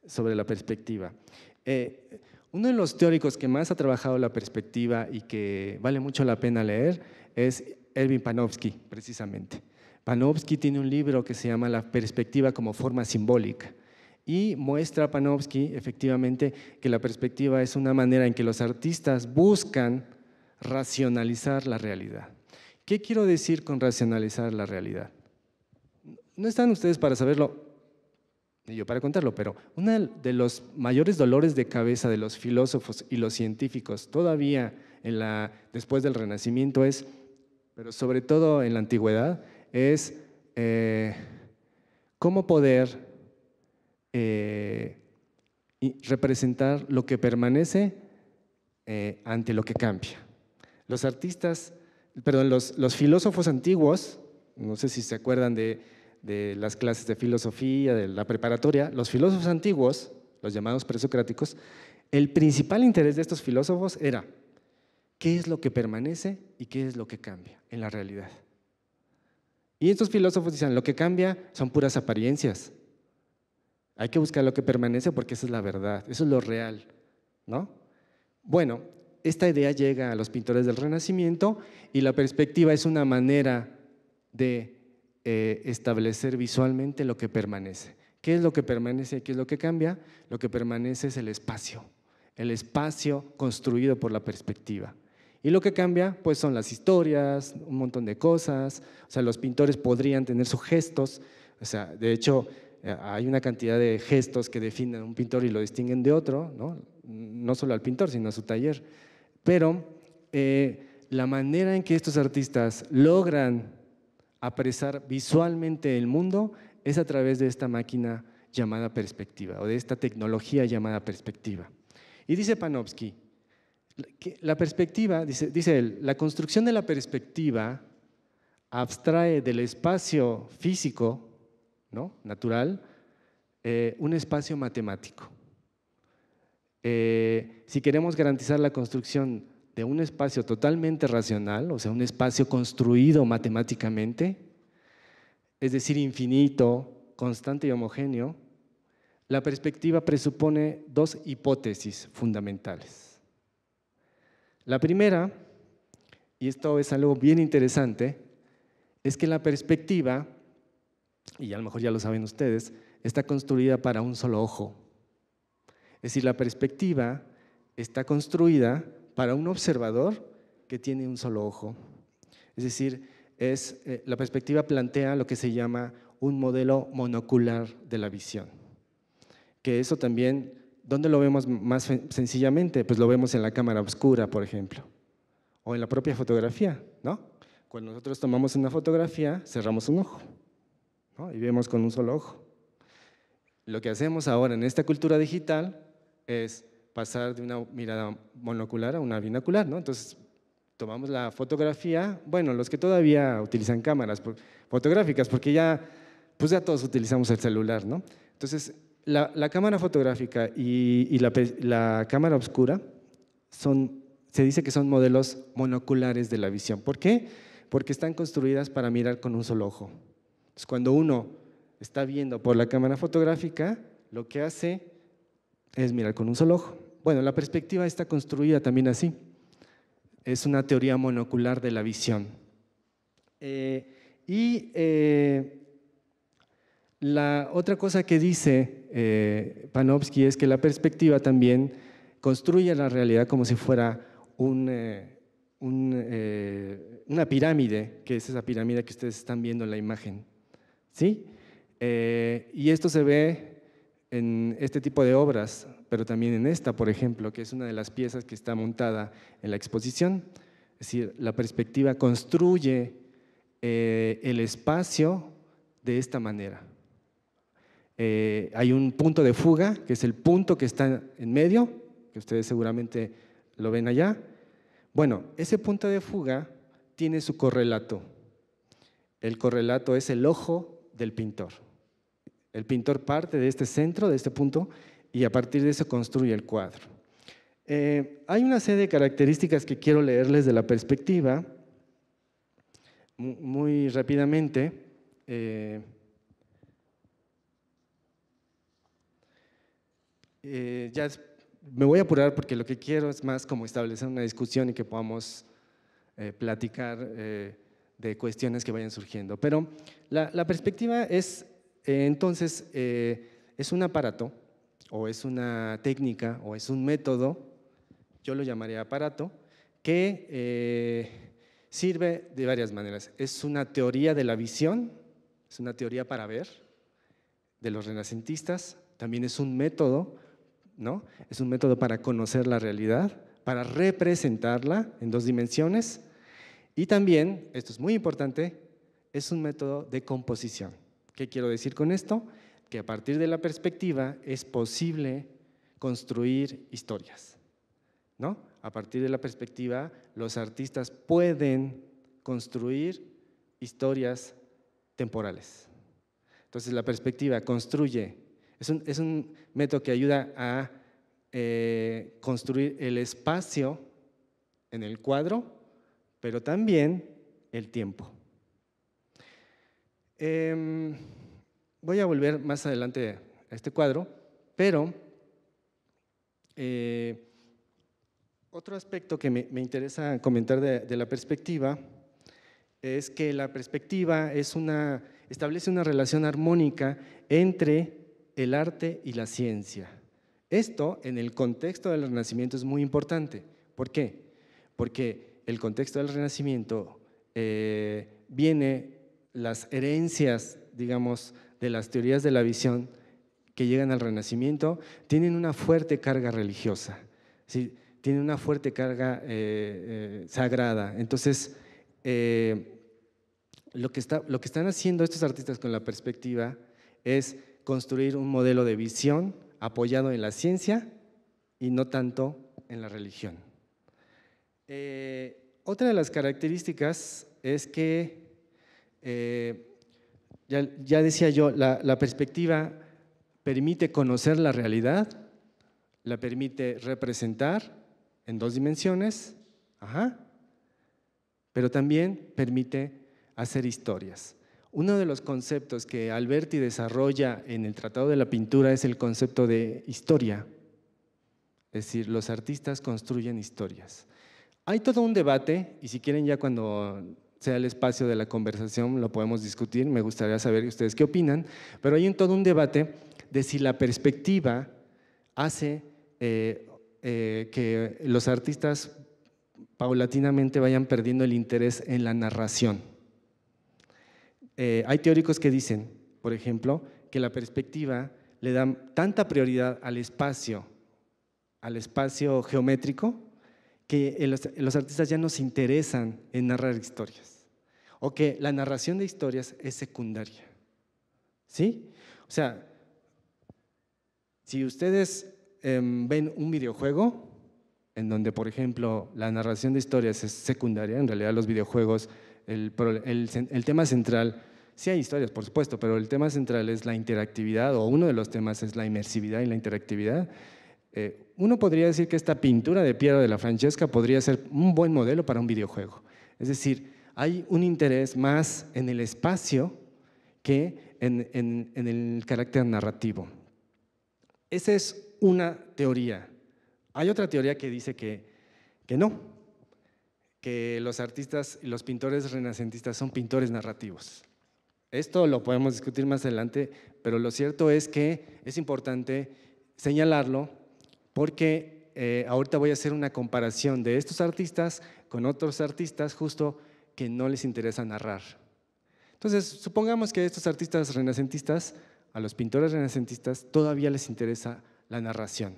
sobre la perspectiva. Eh, uno de los teóricos que más ha trabajado la perspectiva y que vale mucho la pena leer es Erwin Panofsky, precisamente. Panofsky tiene un libro que se llama La perspectiva como forma simbólica y muestra a Panofsky efectivamente que la perspectiva es una manera en que los artistas buscan racionalizar la realidad. ¿Qué quiero decir con racionalizar la realidad? No están ustedes para saberlo, ni yo para contarlo, pero uno de los mayores dolores de cabeza de los filósofos y los científicos todavía en la, después del Renacimiento es, pero sobre todo en la antigüedad, es eh, cómo poder eh, representar lo que permanece eh, ante lo que cambia. Los artistas, perdón, los, los filósofos antiguos, no sé si se acuerdan de, de las clases de filosofía, de la preparatoria, los filósofos antiguos, los llamados presocráticos, el principal interés de estos filósofos era qué es lo que permanece y qué es lo que cambia en la realidad. Y estos filósofos dicen, lo que cambia son puras apariencias. Hay que buscar lo que permanece porque esa es la verdad, eso es lo real, ¿no? Bueno, esta idea llega a los pintores del Renacimiento y la perspectiva es una manera de eh, establecer visualmente lo que permanece. ¿Qué es lo que permanece y qué es lo que cambia? Lo que permanece es el espacio, el espacio construido por la perspectiva. Y lo que cambia, pues son las historias, un montón de cosas, o sea, los pintores podrían tener sus gestos, o sea, de hecho, hay una cantidad de gestos que definen a un pintor y lo distinguen de otro, no, no solo al pintor, sino a su taller. Pero eh, la manera en que estos artistas logran apresar visualmente el mundo es a través de esta máquina llamada perspectiva, o de esta tecnología llamada perspectiva. Y dice Panofsky, la perspectiva, dice, dice él, la construcción de la perspectiva abstrae del espacio físico, ¿no? natural, eh, un espacio matemático. Eh, si queremos garantizar la construcción de un espacio totalmente racional, o sea, un espacio construido matemáticamente, es decir, infinito, constante y homogéneo, la perspectiva presupone dos hipótesis fundamentales. La primera, y esto es algo bien interesante, es que la perspectiva, y a lo mejor ya lo saben ustedes, está construida para un solo ojo. Es decir, la perspectiva está construida para un observador que tiene un solo ojo. Es decir, es, eh, la perspectiva plantea lo que se llama un modelo monocular de la visión, que eso también… ¿Dónde lo vemos más sencillamente? Pues lo vemos en la cámara oscura, por ejemplo, o en la propia fotografía, ¿no? Cuando nosotros tomamos una fotografía, cerramos un ojo, ¿no? y vemos con un solo ojo. Lo que hacemos ahora en esta cultura digital es pasar de una mirada monocular a una binocular, ¿no? Entonces, tomamos la fotografía, bueno, los que todavía utilizan cámaras fotográficas, porque ya, pues ya todos utilizamos el celular, ¿no? Entonces, La, la cámara fotográfica y, y la, la cámara oscura son, se dice que son modelos monoculares de la visión. ¿Por qué? Porque están construidas para mirar con un solo ojo. Entonces, cuando uno está viendo por la cámara fotográfica, lo que hace es mirar con un solo ojo. Bueno, la perspectiva está construida también así. Es una teoría monocular de la visión. Eh, y... Eh, La otra cosa que dice eh, Panofsky es que la perspectiva también construye la realidad como si fuera un, eh, un, eh, una pirámide, que es esa pirámide que ustedes están viendo en la imagen, ¿sí? Eh, y esto se ve en este tipo de obras, pero también en esta, por ejemplo, que es una de las piezas que está montada en la exposición. Es decir, la perspectiva construye eh, el espacio de esta manera. Eh, hay un punto de fuga, que es el punto que está en medio, que ustedes seguramente lo ven allá. Bueno, ese punto de fuga tiene su correlato. El correlato es el ojo del pintor. El pintor parte de este centro, de este punto, y a partir de eso construye el cuadro. Eh, hay una serie de características que quiero leerles de la perspectiva, muy rápidamente. Eh, Eh, ya me voy a apurar porque lo que quiero es más como establecer una discusión y que podamos eh, platicar eh, de cuestiones que vayan surgiendo. Pero la, la perspectiva es, eh, entonces, eh, es un aparato, o es una técnica, o es un método, yo lo llamaría aparato, que eh, sirve de varias maneras. Es una teoría de la visión, es una teoría para ver, de los renacentistas, también es un método, ¿no? Es un método para conocer la realidad, para representarla en dos dimensiones, y también, esto es muy importante, es un método de composición. ¿Qué quiero decir con esto? Que a partir de la perspectiva es posible construir historias, ¿no? A partir de la perspectiva, los artistas pueden construir historias temporales. Entonces, la perspectiva construye, es un, es un método que ayuda a eh, construir el espacio en el cuadro, pero también el tiempo. Eh, Voy a volver más adelante a este cuadro, pero eh, otro aspecto que me, me interesa comentar de, de la perspectiva es que la perspectiva es una, establece una relación armónica entre el arte y la ciencia. Esto en el contexto del Renacimiento es muy importante. ¿Por qué? Porque el contexto del Renacimiento eh, viene las herencias, digamos, de las teorías de la visión que llegan al Renacimiento, tienen una fuerte carga religiosa, ¿sí? Tienen una fuerte carga eh, eh, sagrada. Entonces, eh, lo, que está, lo que están haciendo estos artistas con la perspectiva es construir un modelo de visión apoyado en la ciencia y no tanto en la religión. Eh, otra de las características es que… Eh, Ya, ya decía yo, la, la perspectiva permite conocer la realidad, la permite representar en dos dimensiones, ajá, pero también permite hacer historias. Uno de los conceptos que Alberti desarrolla en el Tratado de la Pintura es el concepto de historia, es decir, los artistas construyen historias. Hay todo un debate, y si quieren ya cuando sea el espacio de la conversación, lo podemos discutir, me gustaría saber ustedes qué opinan, pero hay en todo un debate de si la perspectiva hace eh, eh, que los artistas paulatinamente vayan perdiendo el interés en la narración. Eh, hay teóricos que dicen, por ejemplo, que la perspectiva le da tanta prioridad al espacio, al espacio geométrico, que los, los artistas ya no se interesan en narrar historias, o que la narración de historias es secundaria, ¿sí? O sea, si ustedes eh, ven un videojuego en donde, por ejemplo, la narración de historias es secundaria, en realidad los videojuegos, el, el, el tema central, sí hay historias, por supuesto, pero el tema central es la interactividad, o uno de los temas es la inmersividad y la interactividad. Eh, uno podría decir que esta pintura de Piero della Francesca podría ser un buen modelo para un videojuego. Es decir, hay un interés más en el espacio que en, en, en el carácter narrativo. Esa es una teoría. Hay otra teoría que dice que, que no, que los artistas y los pintores renacentistas son pintores narrativos. Esto lo podemos discutir más adelante, pero lo cierto es que es importante señalarlo, porque eh, ahorita voy a hacer una comparación de estos artistas con otros artistas justo que no les interesa narrar. Entonces, supongamos que a estos artistas renacentistas, a los pintores renacentistas, todavía les interesa la narración,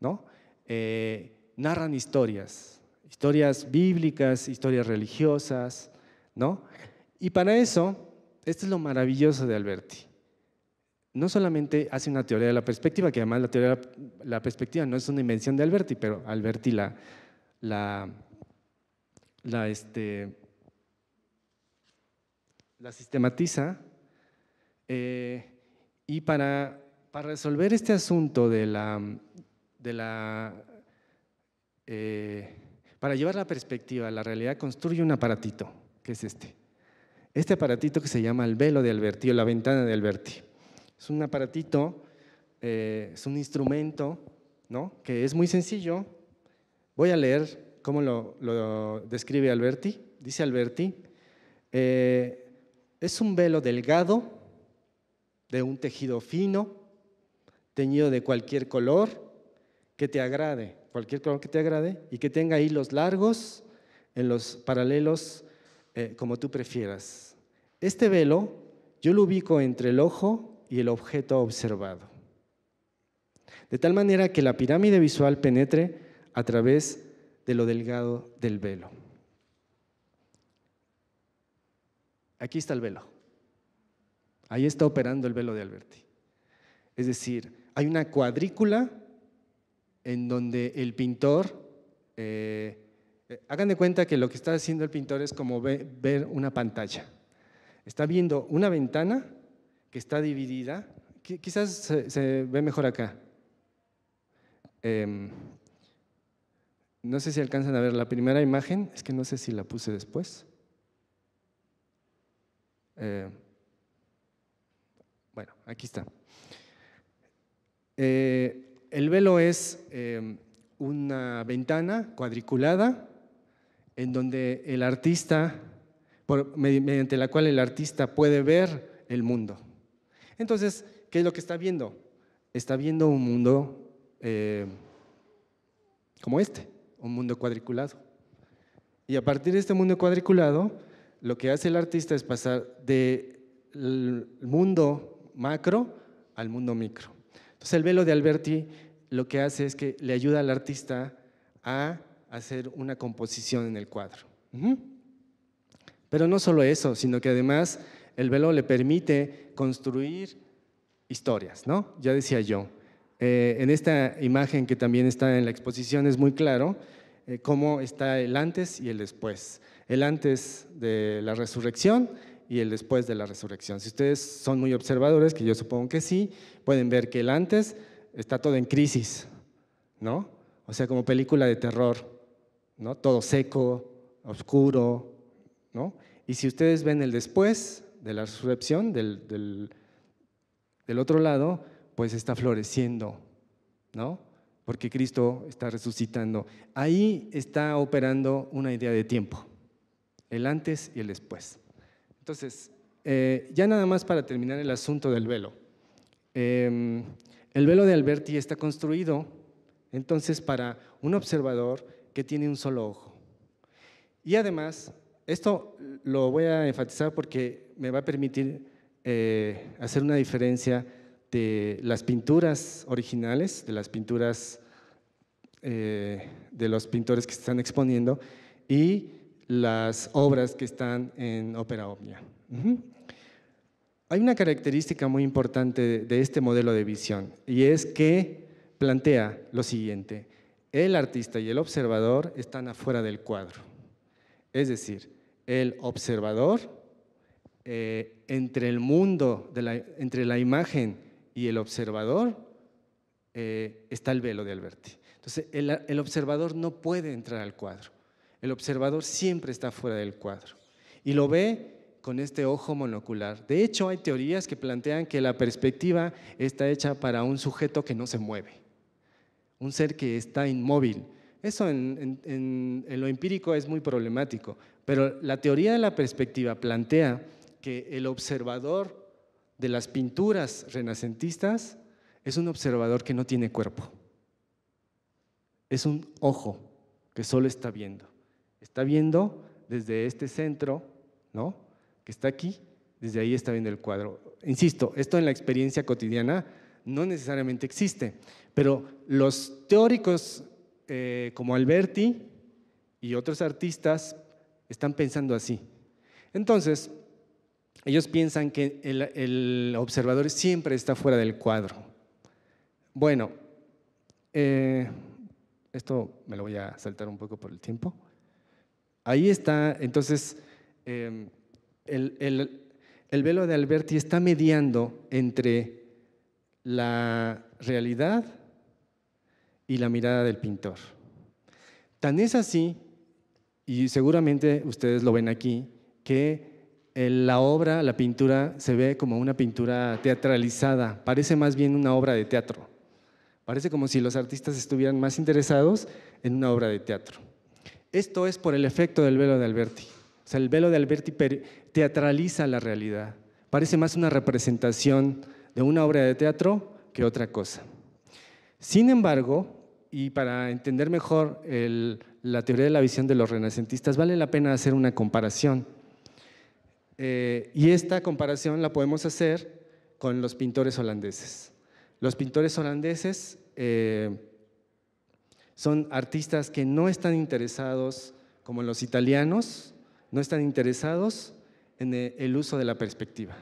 ¿no? Eh, narran historias, historias bíblicas, historias religiosas, ¿no? Y para eso, esto es lo maravilloso de Alberti. No solamente hace una teoría de la perspectiva, que además la teoría de la, la perspectiva no es una invención de Alberti, pero Alberti la, la, la, este, la sistematiza. Eh, y para, para resolver este asunto de la… De la eh, para llevar la perspectiva a la realidad, construye un aparatito, que es este. Este aparatito que se llama el velo de Alberti o la ventana de Alberti. Es un aparatito, eh, es un instrumento, ¿no? Que es muy sencillo. Voy a leer cómo lo, lo describe Alberti. Dice Alberti, Eh, es un velo delgado, de un tejido fino, teñido de cualquier color que te agrade, cualquier color que te agrade y que tenga hilos largos en los paralelos eh, como tú prefieras. Este velo yo lo ubico entre el ojo y el objeto observado, de tal manera que la pirámide visual penetre a través de lo delgado del velo. Aquí está el velo. Ahí está operando el velo de Alberti. Es decir, hay una cuadrícula en donde el pintor… Eh, hagan de cuenta que lo que está haciendo el pintor es como ve, ver una pantalla. Está viendo una ventana que está dividida. Quizás se, se ve mejor acá. Eh, no sé si alcanzan a ver la primera imagen. Es que no sé si la puse después. Eh, bueno, aquí está. Eh, el velo es eh, una ventana cuadriculada en donde el artista, por, mediante la cual el artista puede ver el mundo. Entonces, ¿qué es lo que está viendo? Está viendo un mundo eh, como este, un mundo cuadriculado. Y a partir de este mundo cuadriculado, lo que hace el artista es pasar del mundo macro al mundo micro. Entonces, el velo de Alberti lo que hace es que le ayuda al artista a hacer una composición en el cuadro. Pero no solo eso, sino que además el velo le permite construir historias, ¿no? Ya decía yo, eh, en esta imagen que también está en la exposición es muy claro eh, cómo está el antes y el después. El antes de la resurrección y el después de la resurrección. Si ustedes son muy observadores, que yo supongo que sí, pueden ver que el antes está todo en crisis, ¿no? O sea, como película de terror, ¿no? Todo seco, oscuro, ¿no? Y si ustedes ven el después de la resurrección, del, del, del otro lado, pues está floreciendo, ¿no? Porque Cristo está resucitando. Ahí está operando una idea de tiempo. El antes y el después. Entonces, eh, ya nada más para terminar el asunto del velo. Eh, el velo de Alberti está construido, entonces, para un observador que tiene un solo ojo. Y además, esto lo voy a enfatizar porque me va a permitir eh, hacer una diferencia de las pinturas originales, de las pinturas eh, de los pintores que se están exponiendo y las obras que están en Ópera Omnia. Uh-huh. Hay una característica muy importante de este modelo de visión y es que plantea lo siguiente: el artista y el observador están afuera del cuadro. Es decir, el observador eh, entre el mundo, de la, entre la imagen y el observador eh, está el velo de Alberti. Entonces, el, el observador no puede entrar al cuadro. El observador siempre está fuera del cuadro y lo ve con este ojo monocular. De hecho, hay teorías que plantean que la perspectiva está hecha para un sujeto que no se mueve, un ser que está inmóvil. Eso en, en, en, en lo empírico es muy problemático, pero la teoría de la perspectiva plantea que el observador de las pinturas renacentistas es un observador que no tiene cuerpo, es un ojo que solo está viendo. Está viendo desde este centro, ¿no?, que está aquí, desde ahí está viendo el cuadro. Insisto, esto en la experiencia cotidiana no necesariamente existe, pero los teóricos eh, como Alberti y otros artistas están pensando así. Entonces, ellos piensan que el, el observador siempre está fuera del cuadro. Bueno, eh, esto me lo voy a saltar un poco por el tiempo. Ahí está, entonces, eh, el, el, el velo de Alberti está mediando entre la realidad y la mirada del pintor. Tan es así, y seguramente ustedes lo ven aquí, que la obra, la pintura, se ve como una pintura teatralizada, parece más bien una obra de teatro. Parece como si los artistas estuvieran más interesados en una obra de teatro. Esto es por el efecto del velo de Alberti. O O sea, el velo de Alberti teatraliza la realidad. Parece más una representación de una obra de teatro que otra cosa. Sin embargo, y para entender mejor el, la teoría de la visión de los renacentistas, vale la pena hacer una comparación. Eh, y esta comparación la podemos hacer con los pintores holandeses. Los pintores holandeses eh, son artistas que no están interesados, como los italianos, no están interesados en el uso de la perspectiva.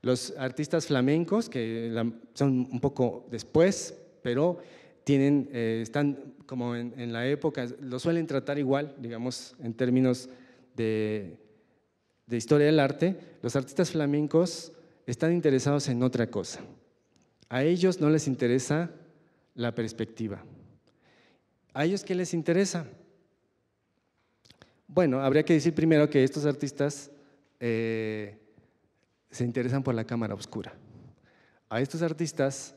Los artistas flamencos, que son un poco después, pero tienen, eh, están como en, en la época, lo suelen tratar igual, digamos, en términos de, de historia del arte. Los artistas flamencos están interesados en otra cosa. A ellos no les interesa la perspectiva. ¿A ellos qué les interesa? Bueno, habría que decir primero que estos artistas eh, se interesan por la cámara oscura. A estos artistas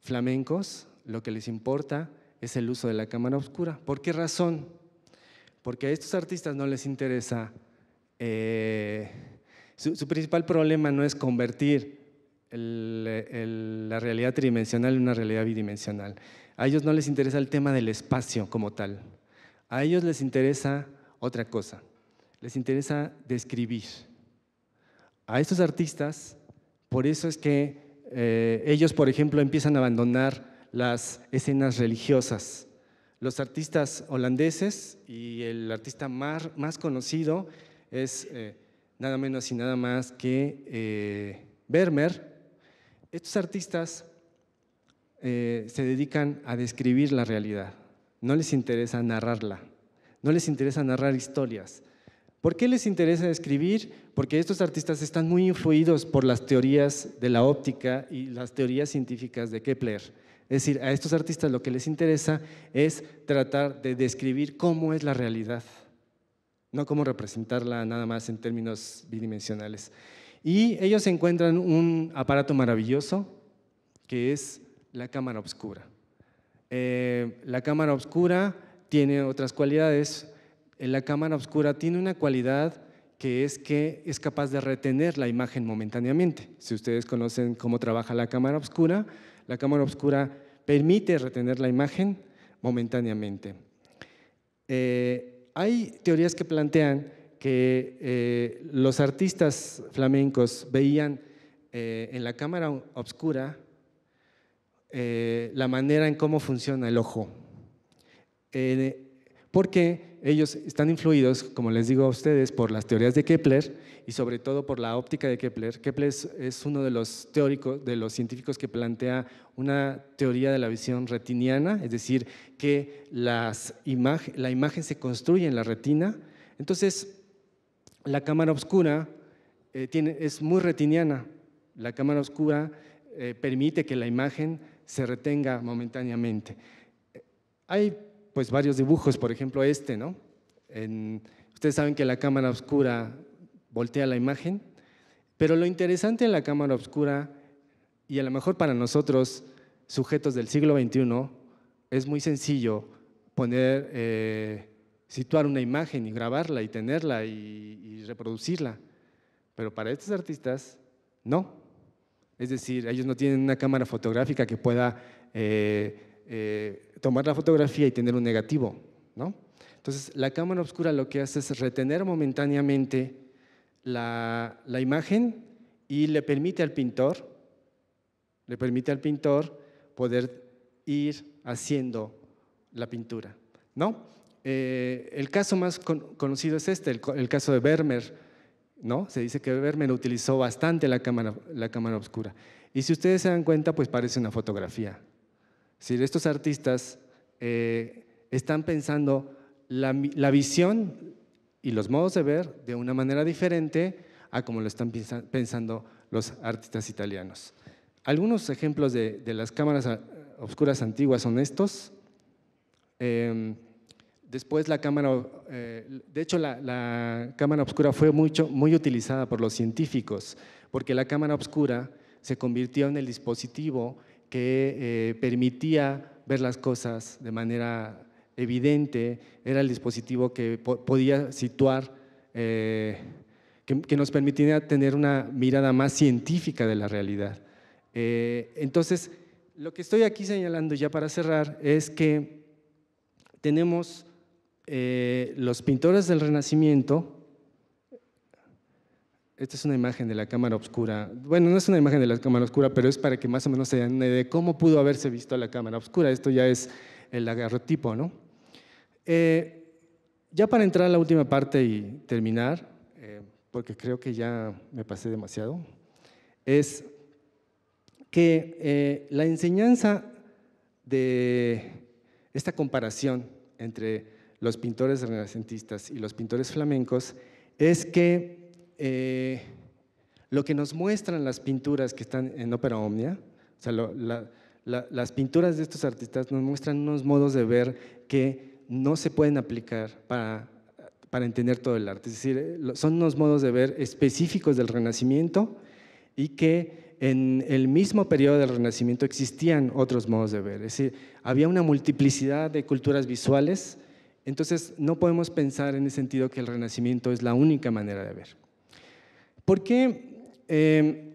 flamencos lo que les importa es el uso de la cámara oscura. ¿Por qué razón? Porque a estos artistas no les interesa… Eh, su, su principal problema no es convertir el, el, la realidad tridimensional en una realidad bidimensional. A ellos no les interesa el tema del espacio como tal. A ellos les interesa otra cosa, les interesa describir. A estos artistas, por eso es que eh, ellos, por ejemplo, empiezan a abandonar las escenas religiosas. Los artistas holandeses, y el artista más, más conocido es eh, nada menos y nada más que eh, Vermeer. Estos artistas eh, se dedican a describir la realidad, no les interesa narrarla. No les interesa narrar historias. ¿Por qué les interesa escribir? Porque estos artistas están muy influidos por las teorías de la óptica y las teorías científicas de Kepler. Es decir, a estos artistas lo que les interesa es tratar de describir cómo es la realidad, no cómo representarla nada más en términos bidimensionales. Y ellos encuentran un aparato maravilloso que es la cámara oscura. Eh, la cámara oscura tiene otras cualidades. La cámara oscura tiene una cualidad que es que es capaz de retener la imagen momentáneamente. Si ustedes conocen cómo trabaja la cámara oscura, la cámara oscura permite retener la imagen momentáneamente. Eh, hay teorías que plantean que eh, los artistas flamencos veían eh, en la cámara oscura eh, la manera en cómo funciona el ojo. Eh, porque ellos están influidos, como les digo a ustedes, por las teorías de Kepler y sobre todo por la óptica de Kepler. Kepler es uno de los teóricos, de los científicos que plantea una teoría de la visión retiniana, es decir, que las imagen, la imagen se construye en la retina. Entonces, la cámara oscura eh, tiene, es muy retiniana. La cámara oscura eh, permite que la imagen se retenga momentáneamente. Hay pues varios dibujos, por ejemplo este, ¿no? En, ustedes saben que la cámara oscura voltea la imagen, pero lo interesante de la cámara oscura, y a lo mejor para nosotros, sujetos del siglo veintiuno, es muy sencillo poner, eh, situar una imagen y grabarla y tenerla y, y reproducirla, pero para estos artistas, no. Es decir, ellos no tienen una cámara fotográfica que pueda… Eh, Eh, tomar la fotografía y tener un negativo, ¿no? Entonces, la cámara oscura lo que hace es retener momentáneamente la, la imagen y le permite al pintor, le permite al pintor poder ir haciendo la pintura, ¿no? Eh, el caso más con, conocido es este, el, el caso de Vermeer, ¿no? Se dice que Vermeer utilizó bastante la cámara, la cámara oscura. Y si ustedes se dan cuenta, pues parece una fotografía. Si estos artistas eh, están pensando la, la visión y los modos de ver de una manera diferente a como lo están pensando los artistas italianos. Algunos ejemplos de, de las cámaras oscuras antiguas son estos. Eh, después la cámara, eh, de hecho la, la cámara oscura fue mucho, muy utilizada por los científicos, porque la cámara oscura se convirtió en el dispositivo que eh, permitía ver las cosas de manera evidente, era el dispositivo que po podía situar eh, que, que nos permitiría tener una mirada más científica de la realidad. Eh, entonces, lo que estoy aquí señalando ya para cerrar es que tenemos eh, los pintores del Renacimiento. Esta es una imagen de la cámara oscura. Bueno, no es una imagen de la cámara oscura, pero es para que más o menos se den una idea de cómo pudo haberse visto la cámara oscura. Esto ya es el daguerrotipo, ¿no? Eh, ya para entrar a la última parte y terminar, eh, porque creo que ya me pasé demasiado, es que eh, la enseñanza de esta comparación entre los pintores renacentistas y los pintores flamencos es que Eh, lo que nos muestran las pinturas que están en Ópera Omnia, o sea, lo, la, la, las pinturas de estos artistas nos muestran unos modos de ver que no se pueden aplicar para, para entender todo el arte. Es decir, son unos modos de ver específicos del Renacimiento y que en el mismo periodo del Renacimiento existían otros modos de ver. Es decir, había una multiplicidad de culturas visuales, entonces no podemos pensar en el sentido que el Renacimiento es la única manera de ver. ¿Por qué, eh,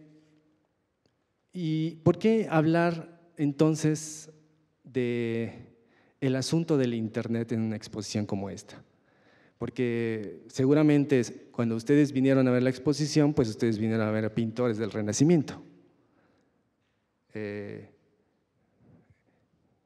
y ¿Por qué hablar entonces del asunto del Internet en una exposición como esta? Porque seguramente cuando ustedes vinieron a ver la exposición, pues ustedes vinieron a ver a pintores del Renacimiento. Eh,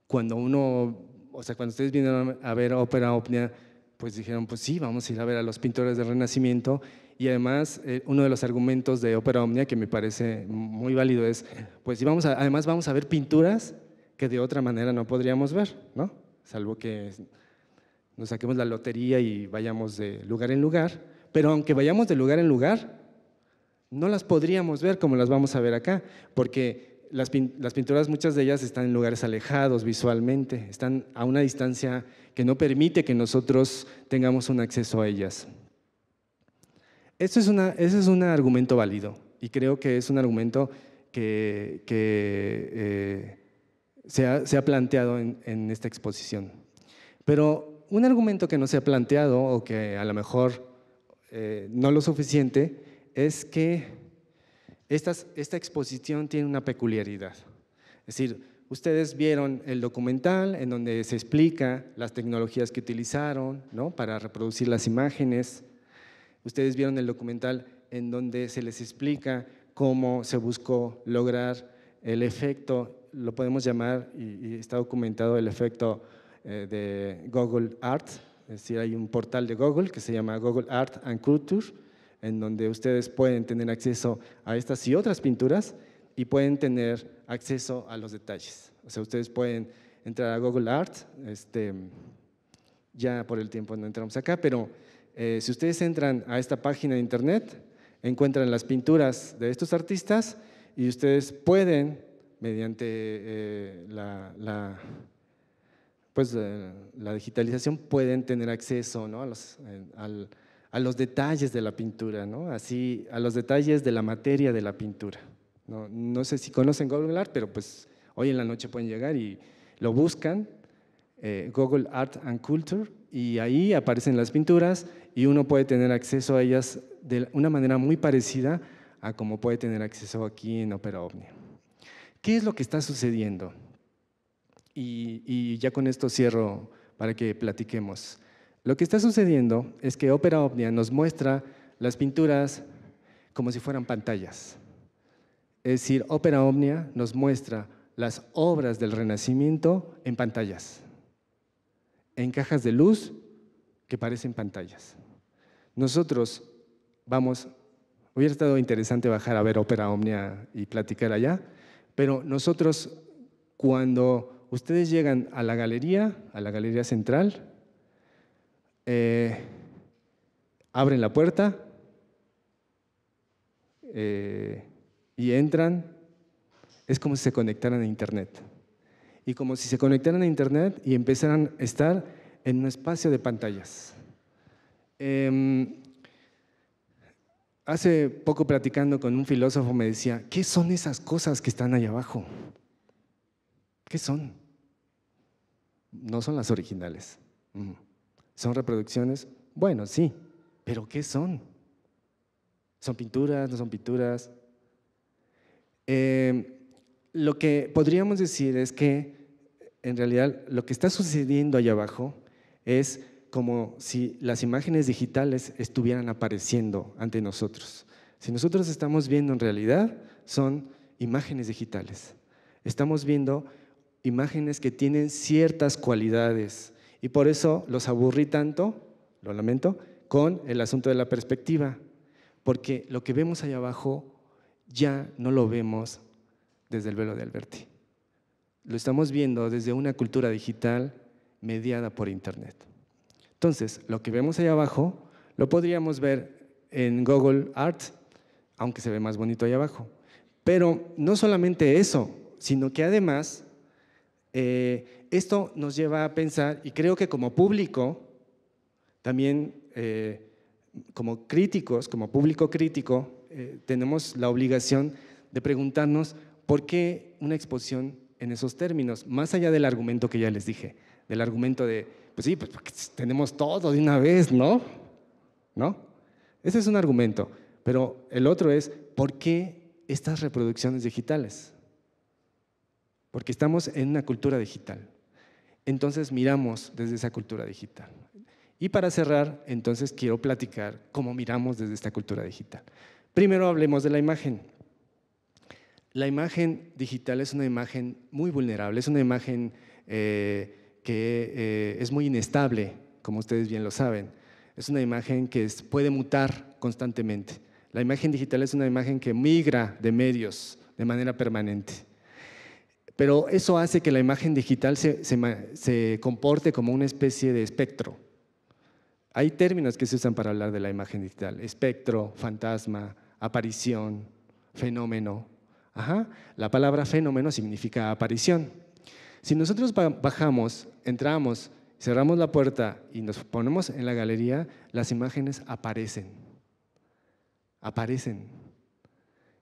cuando uno, o sea, cuando ustedes vinieron a ver Ópera Omnia, pues dijeron, pues sí, vamos a ir a ver a los pintores del Renacimiento. Y además, eh, uno de los argumentos de Ópera Omnia que me parece muy válido es, pues vamos a, además vamos a ver pinturas que de otra manera no podríamos ver, ¿no? Salvo que nos saquemos la lotería y vayamos de lugar en lugar, pero aunque vayamos de lugar en lugar, no las podríamos ver como las vamos a ver acá, porque las, pin, las pinturas, muchas de ellas están en lugares alejados visualmente, están a una distancia que no permite que nosotros tengamos un acceso a ellas. Esto es una, ese es un argumento válido y creo que es un argumento que, que eh, se, ha, se ha planteado en, en esta exposición. Pero un argumento que no se ha planteado o que a lo mejor eh, no lo suficiente es que estas, esta exposición tiene una peculiaridad. Es decir, ustedes vieron el documental en donde se explica las tecnologías que utilizaron, ¿no?, para reproducir las imágenes. Ustedes vieron el documental en donde se les explica cómo se buscó lograr el efecto, lo podemos llamar, y, y está documentado el efecto eh, de Google Art, es decir, hay un portal de Google que se llama Google Art and Culture, en donde ustedes pueden tener acceso a estas y otras pinturas y pueden tener acceso a los detalles. O sea, ustedes pueden entrar a Google Art, este, ya por el tiempo no entramos acá, pero… Eh, si ustedes entran a esta página de internet, encuentran las pinturas de estos artistas y ustedes pueden, mediante eh, la, la, pues, eh, la digitalización, pueden tener acceso, ¿no?, a, los, eh, al, a los detalles de la pintura, ¿no?, así, a los detalles de la materia de la pintura. No, no sé si conocen Google Art, pero pues hoy en la noche pueden llegar y lo buscan, eh, Google Art and Culture, y ahí aparecen las pinturas y uno puede tener acceso a ellas de una manera muy parecida a como puede tener acceso aquí en Ópera Omnia. ¿Qué es lo que está sucediendo? Y, y ya con esto cierro para que platiquemos. Lo que está sucediendo es que Ópera Omnia nos muestra las pinturas como si fueran pantallas. Es decir, Ópera Omnia nos muestra las obras del Renacimiento en pantallas, en cajas de luz que parecen pantallas. Nosotros vamos, hubiera estado interesante bajar a ver Ópera Omnia y platicar allá, pero nosotros, cuando ustedes llegan a la galería, a la galería central, eh, abren la puerta eh, y entran, es como si se conectaran a internet. Y como si se conectaran a internet y empezaran a estar en un espacio de pantallas. Eh, hace poco platicando con un filósofo me decía, ¿qué son esas cosas que están allá abajo? ¿Qué son? No son las originales. Son reproducciones, bueno, sí, ¿Pero qué son? ¿Son pinturas? ¿No son pinturas? Eh, lo que podríamos decir es que en realidad lo que está sucediendo allá abajo es como si las imágenes digitales estuvieran apareciendo ante nosotros. Si nosotros estamos viendo en realidad son imágenes digitales. Estamos viendo imágenes que tienen ciertas cualidades y por eso los aburrí tanto, lo lamento, con el asunto de la perspectiva, porque lo que vemos allá abajo ya no lo vemos desde el velo de Alberti. Lo estamos viendo desde una cultura digital mediada por Internet. Entonces, lo que vemos allá abajo lo podríamos ver en Google Art, aunque se ve más bonito allá abajo. Pero no solamente eso, sino que además eh, esto nos lleva a pensar, y creo que como público, también eh, como críticos, como público crítico, eh, tenemos la obligación de preguntarnos por qué una exposición en esos términos, más allá del argumento que ya les dije, del argumento de, pues sí, pues porque tenemos todo de una vez, ¿no? ¿No? Ese es un argumento, pero el otro es, ¿por qué estas reproducciones digitales? Porque estamos en una cultura digital, entonces miramos desde esa cultura digital. Y para cerrar, entonces quiero platicar cómo miramos desde esta cultura digital. Primero hablemos de la imagen. La imagen digital es una imagen muy vulnerable, es una imagen eh, que eh, es muy inestable, como ustedes bien lo saben. Es una imagen que es, puede mutar constantemente. La imagen digital es una imagen que migra de medios de manera permanente. Pero eso hace que la imagen digital se, se, se comporte como una especie de espectro. Hay términos que se usan para hablar de la imagen digital. Espectro, fantasma, aparición, fenómeno. Ajá. La palabra fenómeno significa aparición. Si nosotros bajamos, entramos, cerramos la puerta y nos ponemos en la galería, las imágenes aparecen. Aparecen.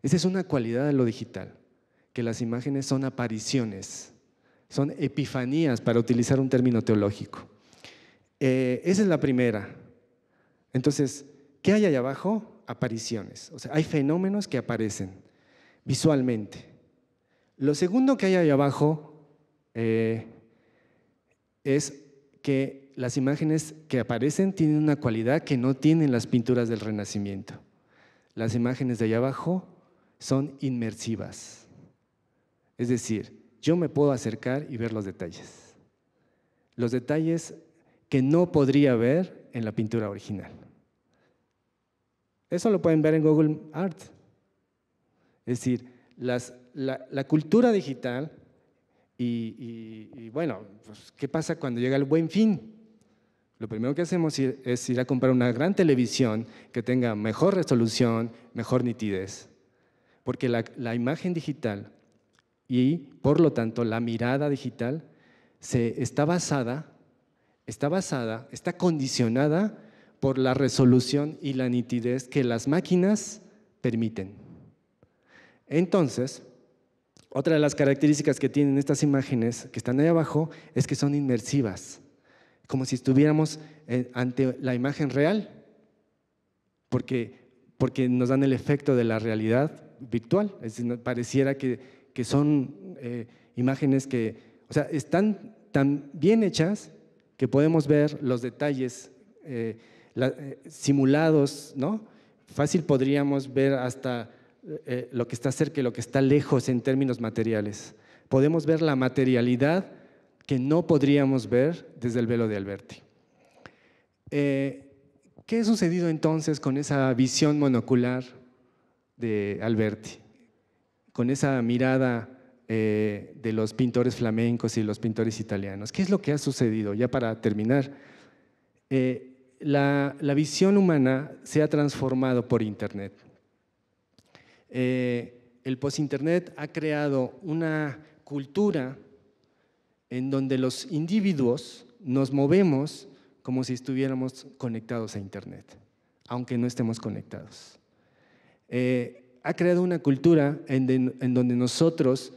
Esa es una cualidad de lo digital, que las imágenes son apariciones, son epifanías, para utilizar un término teológico. Eh, esa es la primera. Entonces, ¿qué hay allá abajo? Apariciones. O sea, hay fenómenos que aparecen visualmente. Lo segundo que hay allá abajo Eh, es que las imágenes que aparecen tienen una cualidad que no tienen las pinturas del Renacimiento. Las imágenes de allá abajo son inmersivas. Es decir, yo me puedo acercar y ver los detalles. Los detalles que no podría ver en la pintura original. Eso lo pueden ver en Google Art. Es decir, las, la, la cultura digital. Y, y, y bueno, pues, ¿qué pasa cuando llega el Buen Fin? Lo primero que hacemos ir, es ir a comprar una gran televisión que tenga mejor resolución, mejor nitidez. Porque la, la imagen digital y, por lo tanto, la mirada digital se, está basada, está basada, está condicionada por la resolución y la nitidez que las máquinas permiten. Entonces, otra de las características que tienen estas imágenes que están ahí abajo es que son inmersivas, como si estuviéramos ante la imagen real, porque, porque nos dan el efecto de la realidad virtual. Es decir, pareciera que, que son eh, imágenes que, o sea, están tan bien hechas que podemos ver los detalles eh, la, eh, simulados, ¿no? Fácil podríamos ver hasta Eh, lo que está cerca y lo que está lejos en términos materiales. Podemos ver la materialidad que no podríamos ver desde el velo de Alberti. Eh, ¿Qué ha sucedido entonces con esa visión monocular de Alberti? Con esa mirada eh, de los pintores flamencos y los pintores italianos. ¿Qué es lo que ha sucedido? Ya para terminar, eh, la, la visión humana se ha transformado por Internet. Eh, el post-internet ha creado una cultura en donde los individuos nos movemos como si estuviéramos conectados a Internet, aunque no estemos conectados. Eh, ha creado una cultura en, de, en donde nosotros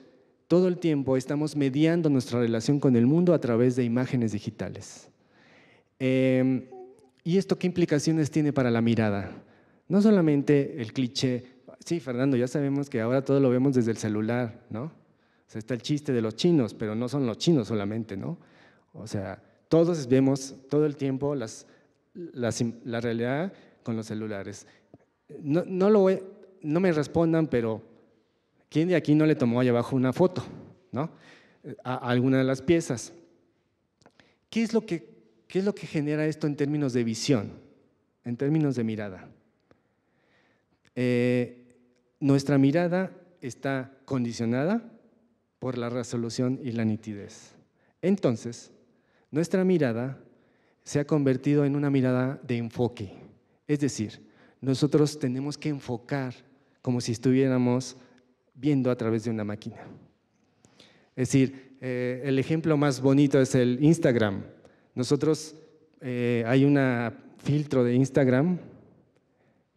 todo el tiempo estamos mediando nuestra relación con el mundo a través de imágenes digitales. Eh, ¿Y esto qué implicaciones tiene para la mirada? No solamente el cliché, sí, Fernando, ya sabemos que ahora todo lo vemos desde el celular, ¿no? O sea, está el chiste de los chinos, pero no son los chinos solamente, ¿no? O sea, todos vemos todo el tiempo las, las, la realidad con los celulares. No, no, lo, no me respondan, pero ¿quién de aquí no le tomó allá abajo una foto, ¿no? A, a alguna de las piezas. ¿Qué es lo que, qué es lo que genera esto en términos de visión, en términos de mirada? Eh, nuestra mirada está condicionada por la resolución y la nitidez. Entonces, nuestra mirada se ha convertido en una mirada de enfoque. Es decir, nosotros tenemos que enfocar como si estuviéramos viendo a través de una máquina. Es decir, eh, el ejemplo más bonito es el Instagram. Nosotros, eh, hay un filtro de Instagram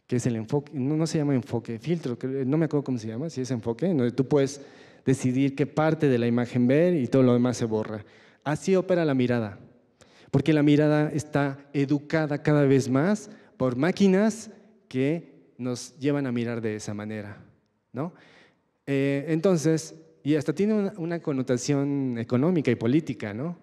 que es el enfoque, no, no se llama enfoque, filtro, no me acuerdo cómo se llama, si es enfoque, donde tú puedes decidir qué parte de la imagen ver y todo lo demás se borra. Así opera la mirada, porque la mirada está educada cada vez más por máquinas que nos llevan a mirar de esa manera, ¿no? Eh, entonces, y hasta tiene una, una connotación económica y política, ¿no?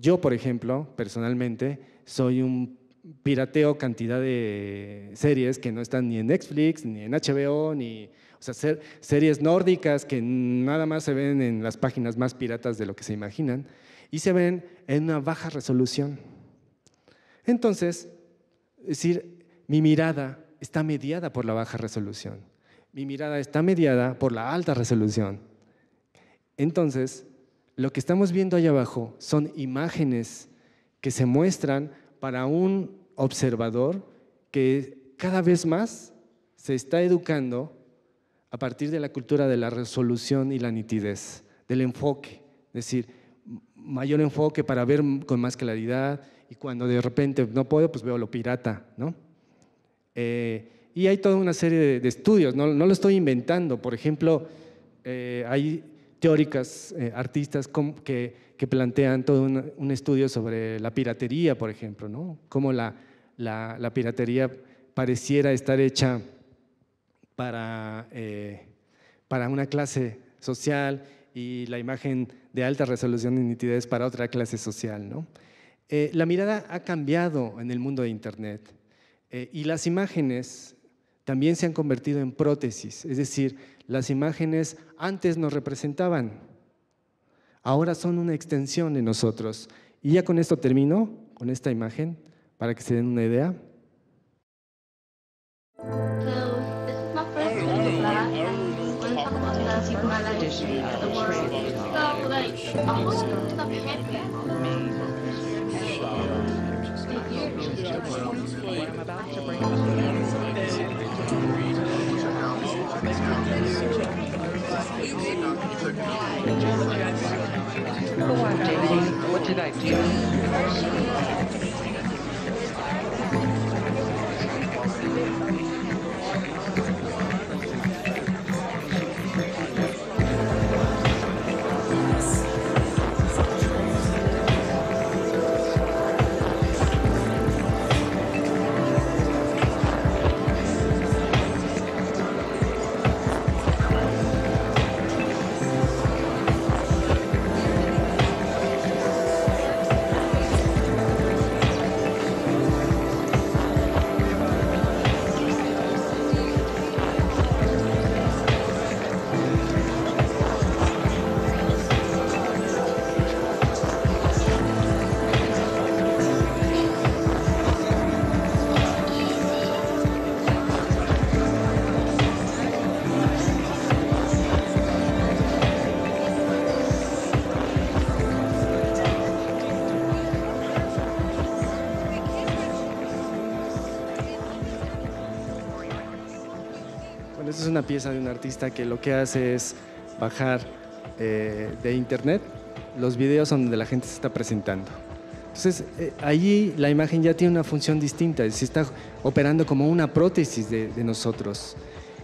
Yo, por ejemplo, personalmente, soy un pirateo cantidad de series que no están ni en Netflix, ni en H B O, ni, o sea, ser, series nórdicas que nada más se ven en las páginas más piratas de lo que se imaginan y se ven en una baja resolución. Entonces, es decir, mi mirada está mediada por la baja resolución. Mi mirada está mediada por la alta resolución. Entonces, lo que estamos viendo allá abajo son imágenes que se muestran para un observador que cada vez más se está educando a partir de la cultura de la resolución y la nitidez, del enfoque. Es decir, mayor enfoque para ver con más claridad y cuando de repente no puedo, pues veo lo pirata, ¿no? Eh, Y hay toda una serie de, de estudios, no, no lo estoy inventando. Por ejemplo, eh, hay teóricas, eh, artistas com, que, que plantean todo un, un estudio sobre la piratería, por ejemplo, ¿no? Cómo la, la, la piratería pareciera estar hecha para, eh, para una clase social y la imagen de alta resolución y nitidez para otra clase social, ¿no? Eh, la mirada ha cambiado en el mundo de Internet eh, y las imágenes también se han convertido en prótesis, es decir, las imágenes antes nos representaban, ahora son una extensión de nosotros. Y ya con esto termino, con esta imagen, para que se den una idea. What did I do? Es una pieza de un artista que lo que hace es bajar eh, de internet los videos donde la gente se está presentando. Entonces, eh, allí la imagen ya tiene una función distinta, es decir, está operando como una prótesis de, de nosotros.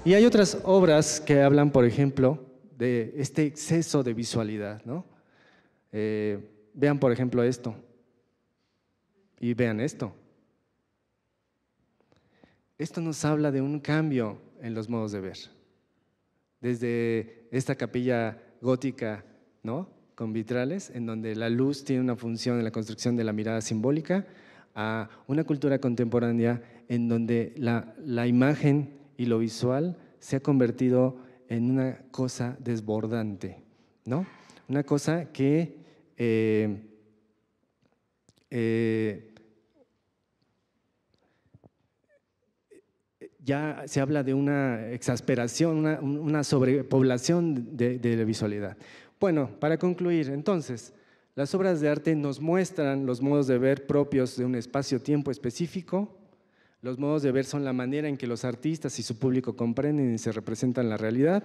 Y hay otras obras que hablan, por ejemplo, de este exceso de visualidad, ¿no? Eh, vean, por ejemplo, esto. Y vean esto. Esto nos habla de un cambio en los modos de ver. Desde esta capilla gótica, ¿no?, con vitrales, en donde la luz tiene una función en la construcción de la mirada simbólica, a una cultura contemporánea en donde la, la imagen y lo visual se ha convertido en una cosa desbordante, ¿no? Una cosa que eh, eh, ya se habla de una exasperación, una, una sobrepoblación de, de la visualidad. Bueno, para concluir, entonces, las obras de arte nos muestran los modos de ver propios de un espacio-tiempo específico. Los modos de ver son la manera en que los artistas y su público comprenden y se representan la realidad.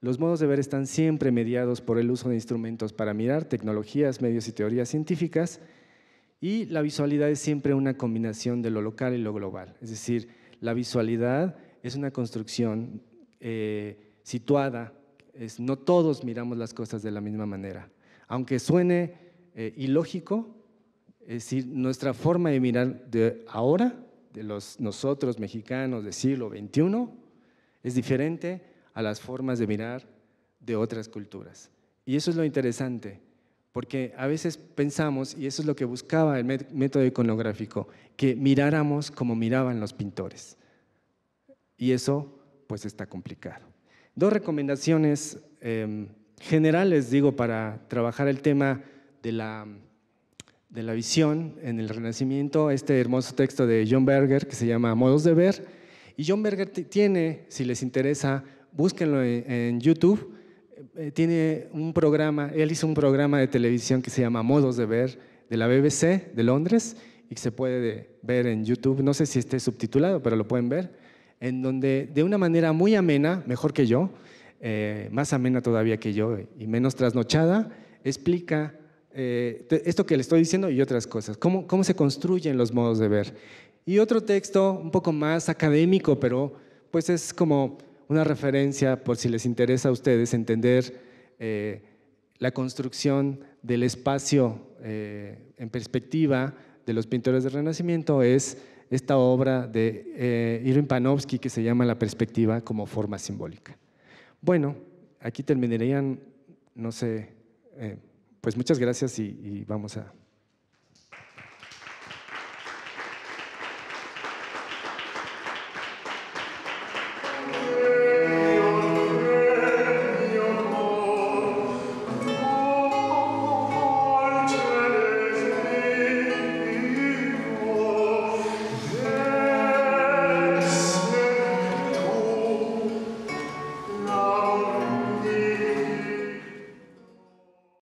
Los modos de ver están siempre mediados por el uso de instrumentos para mirar, tecnologías, medios y teorías científicas, y la visualidad es siempre una combinación de lo local y lo global. Es decir, la visualidad es una construcción eh, situada, es, no todos miramos las cosas de la misma manera. Aunque suene eh, ilógico, es decir, nuestra forma de mirar de ahora, de los nosotros mexicanos del siglo veintiuno, es diferente a las formas de mirar de otras culturas. Y eso es lo interesante, porque a veces pensamos, y eso es lo que buscaba el método iconográfico, que miráramos como miraban los pintores. Y eso, pues, está complicado. Dos recomendaciones eh, generales, digo, para trabajar el tema de la, de la visión en el Renacimiento, este hermoso texto de John Berger que se llama Modos de Ver. Y John Berger tiene, si les interesa, búsquenlo en YouTube, tiene un programa, él hizo un programa de televisión que se llama Modos de Ver, de la B B C de Londres, y que se puede ver en YouTube, no sé si esté subtitulado, pero lo pueden ver, en donde de una manera muy amena, mejor que yo, eh, más amena todavía que yo y menos trasnochada, explica eh, esto que le estoy diciendo y otras cosas, cómo, cómo se construyen los modos de ver. Y otro texto un poco más académico, pero pues es como una referencia por si les interesa a ustedes entender eh, la construcción del espacio eh, en perspectiva de los pintores del Renacimiento, es esta obra de eh, Erwin Panofsky que se llama La perspectiva como forma simbólica. Bueno, aquí terminarían, no sé, eh, pues muchas gracias y, y vamos a…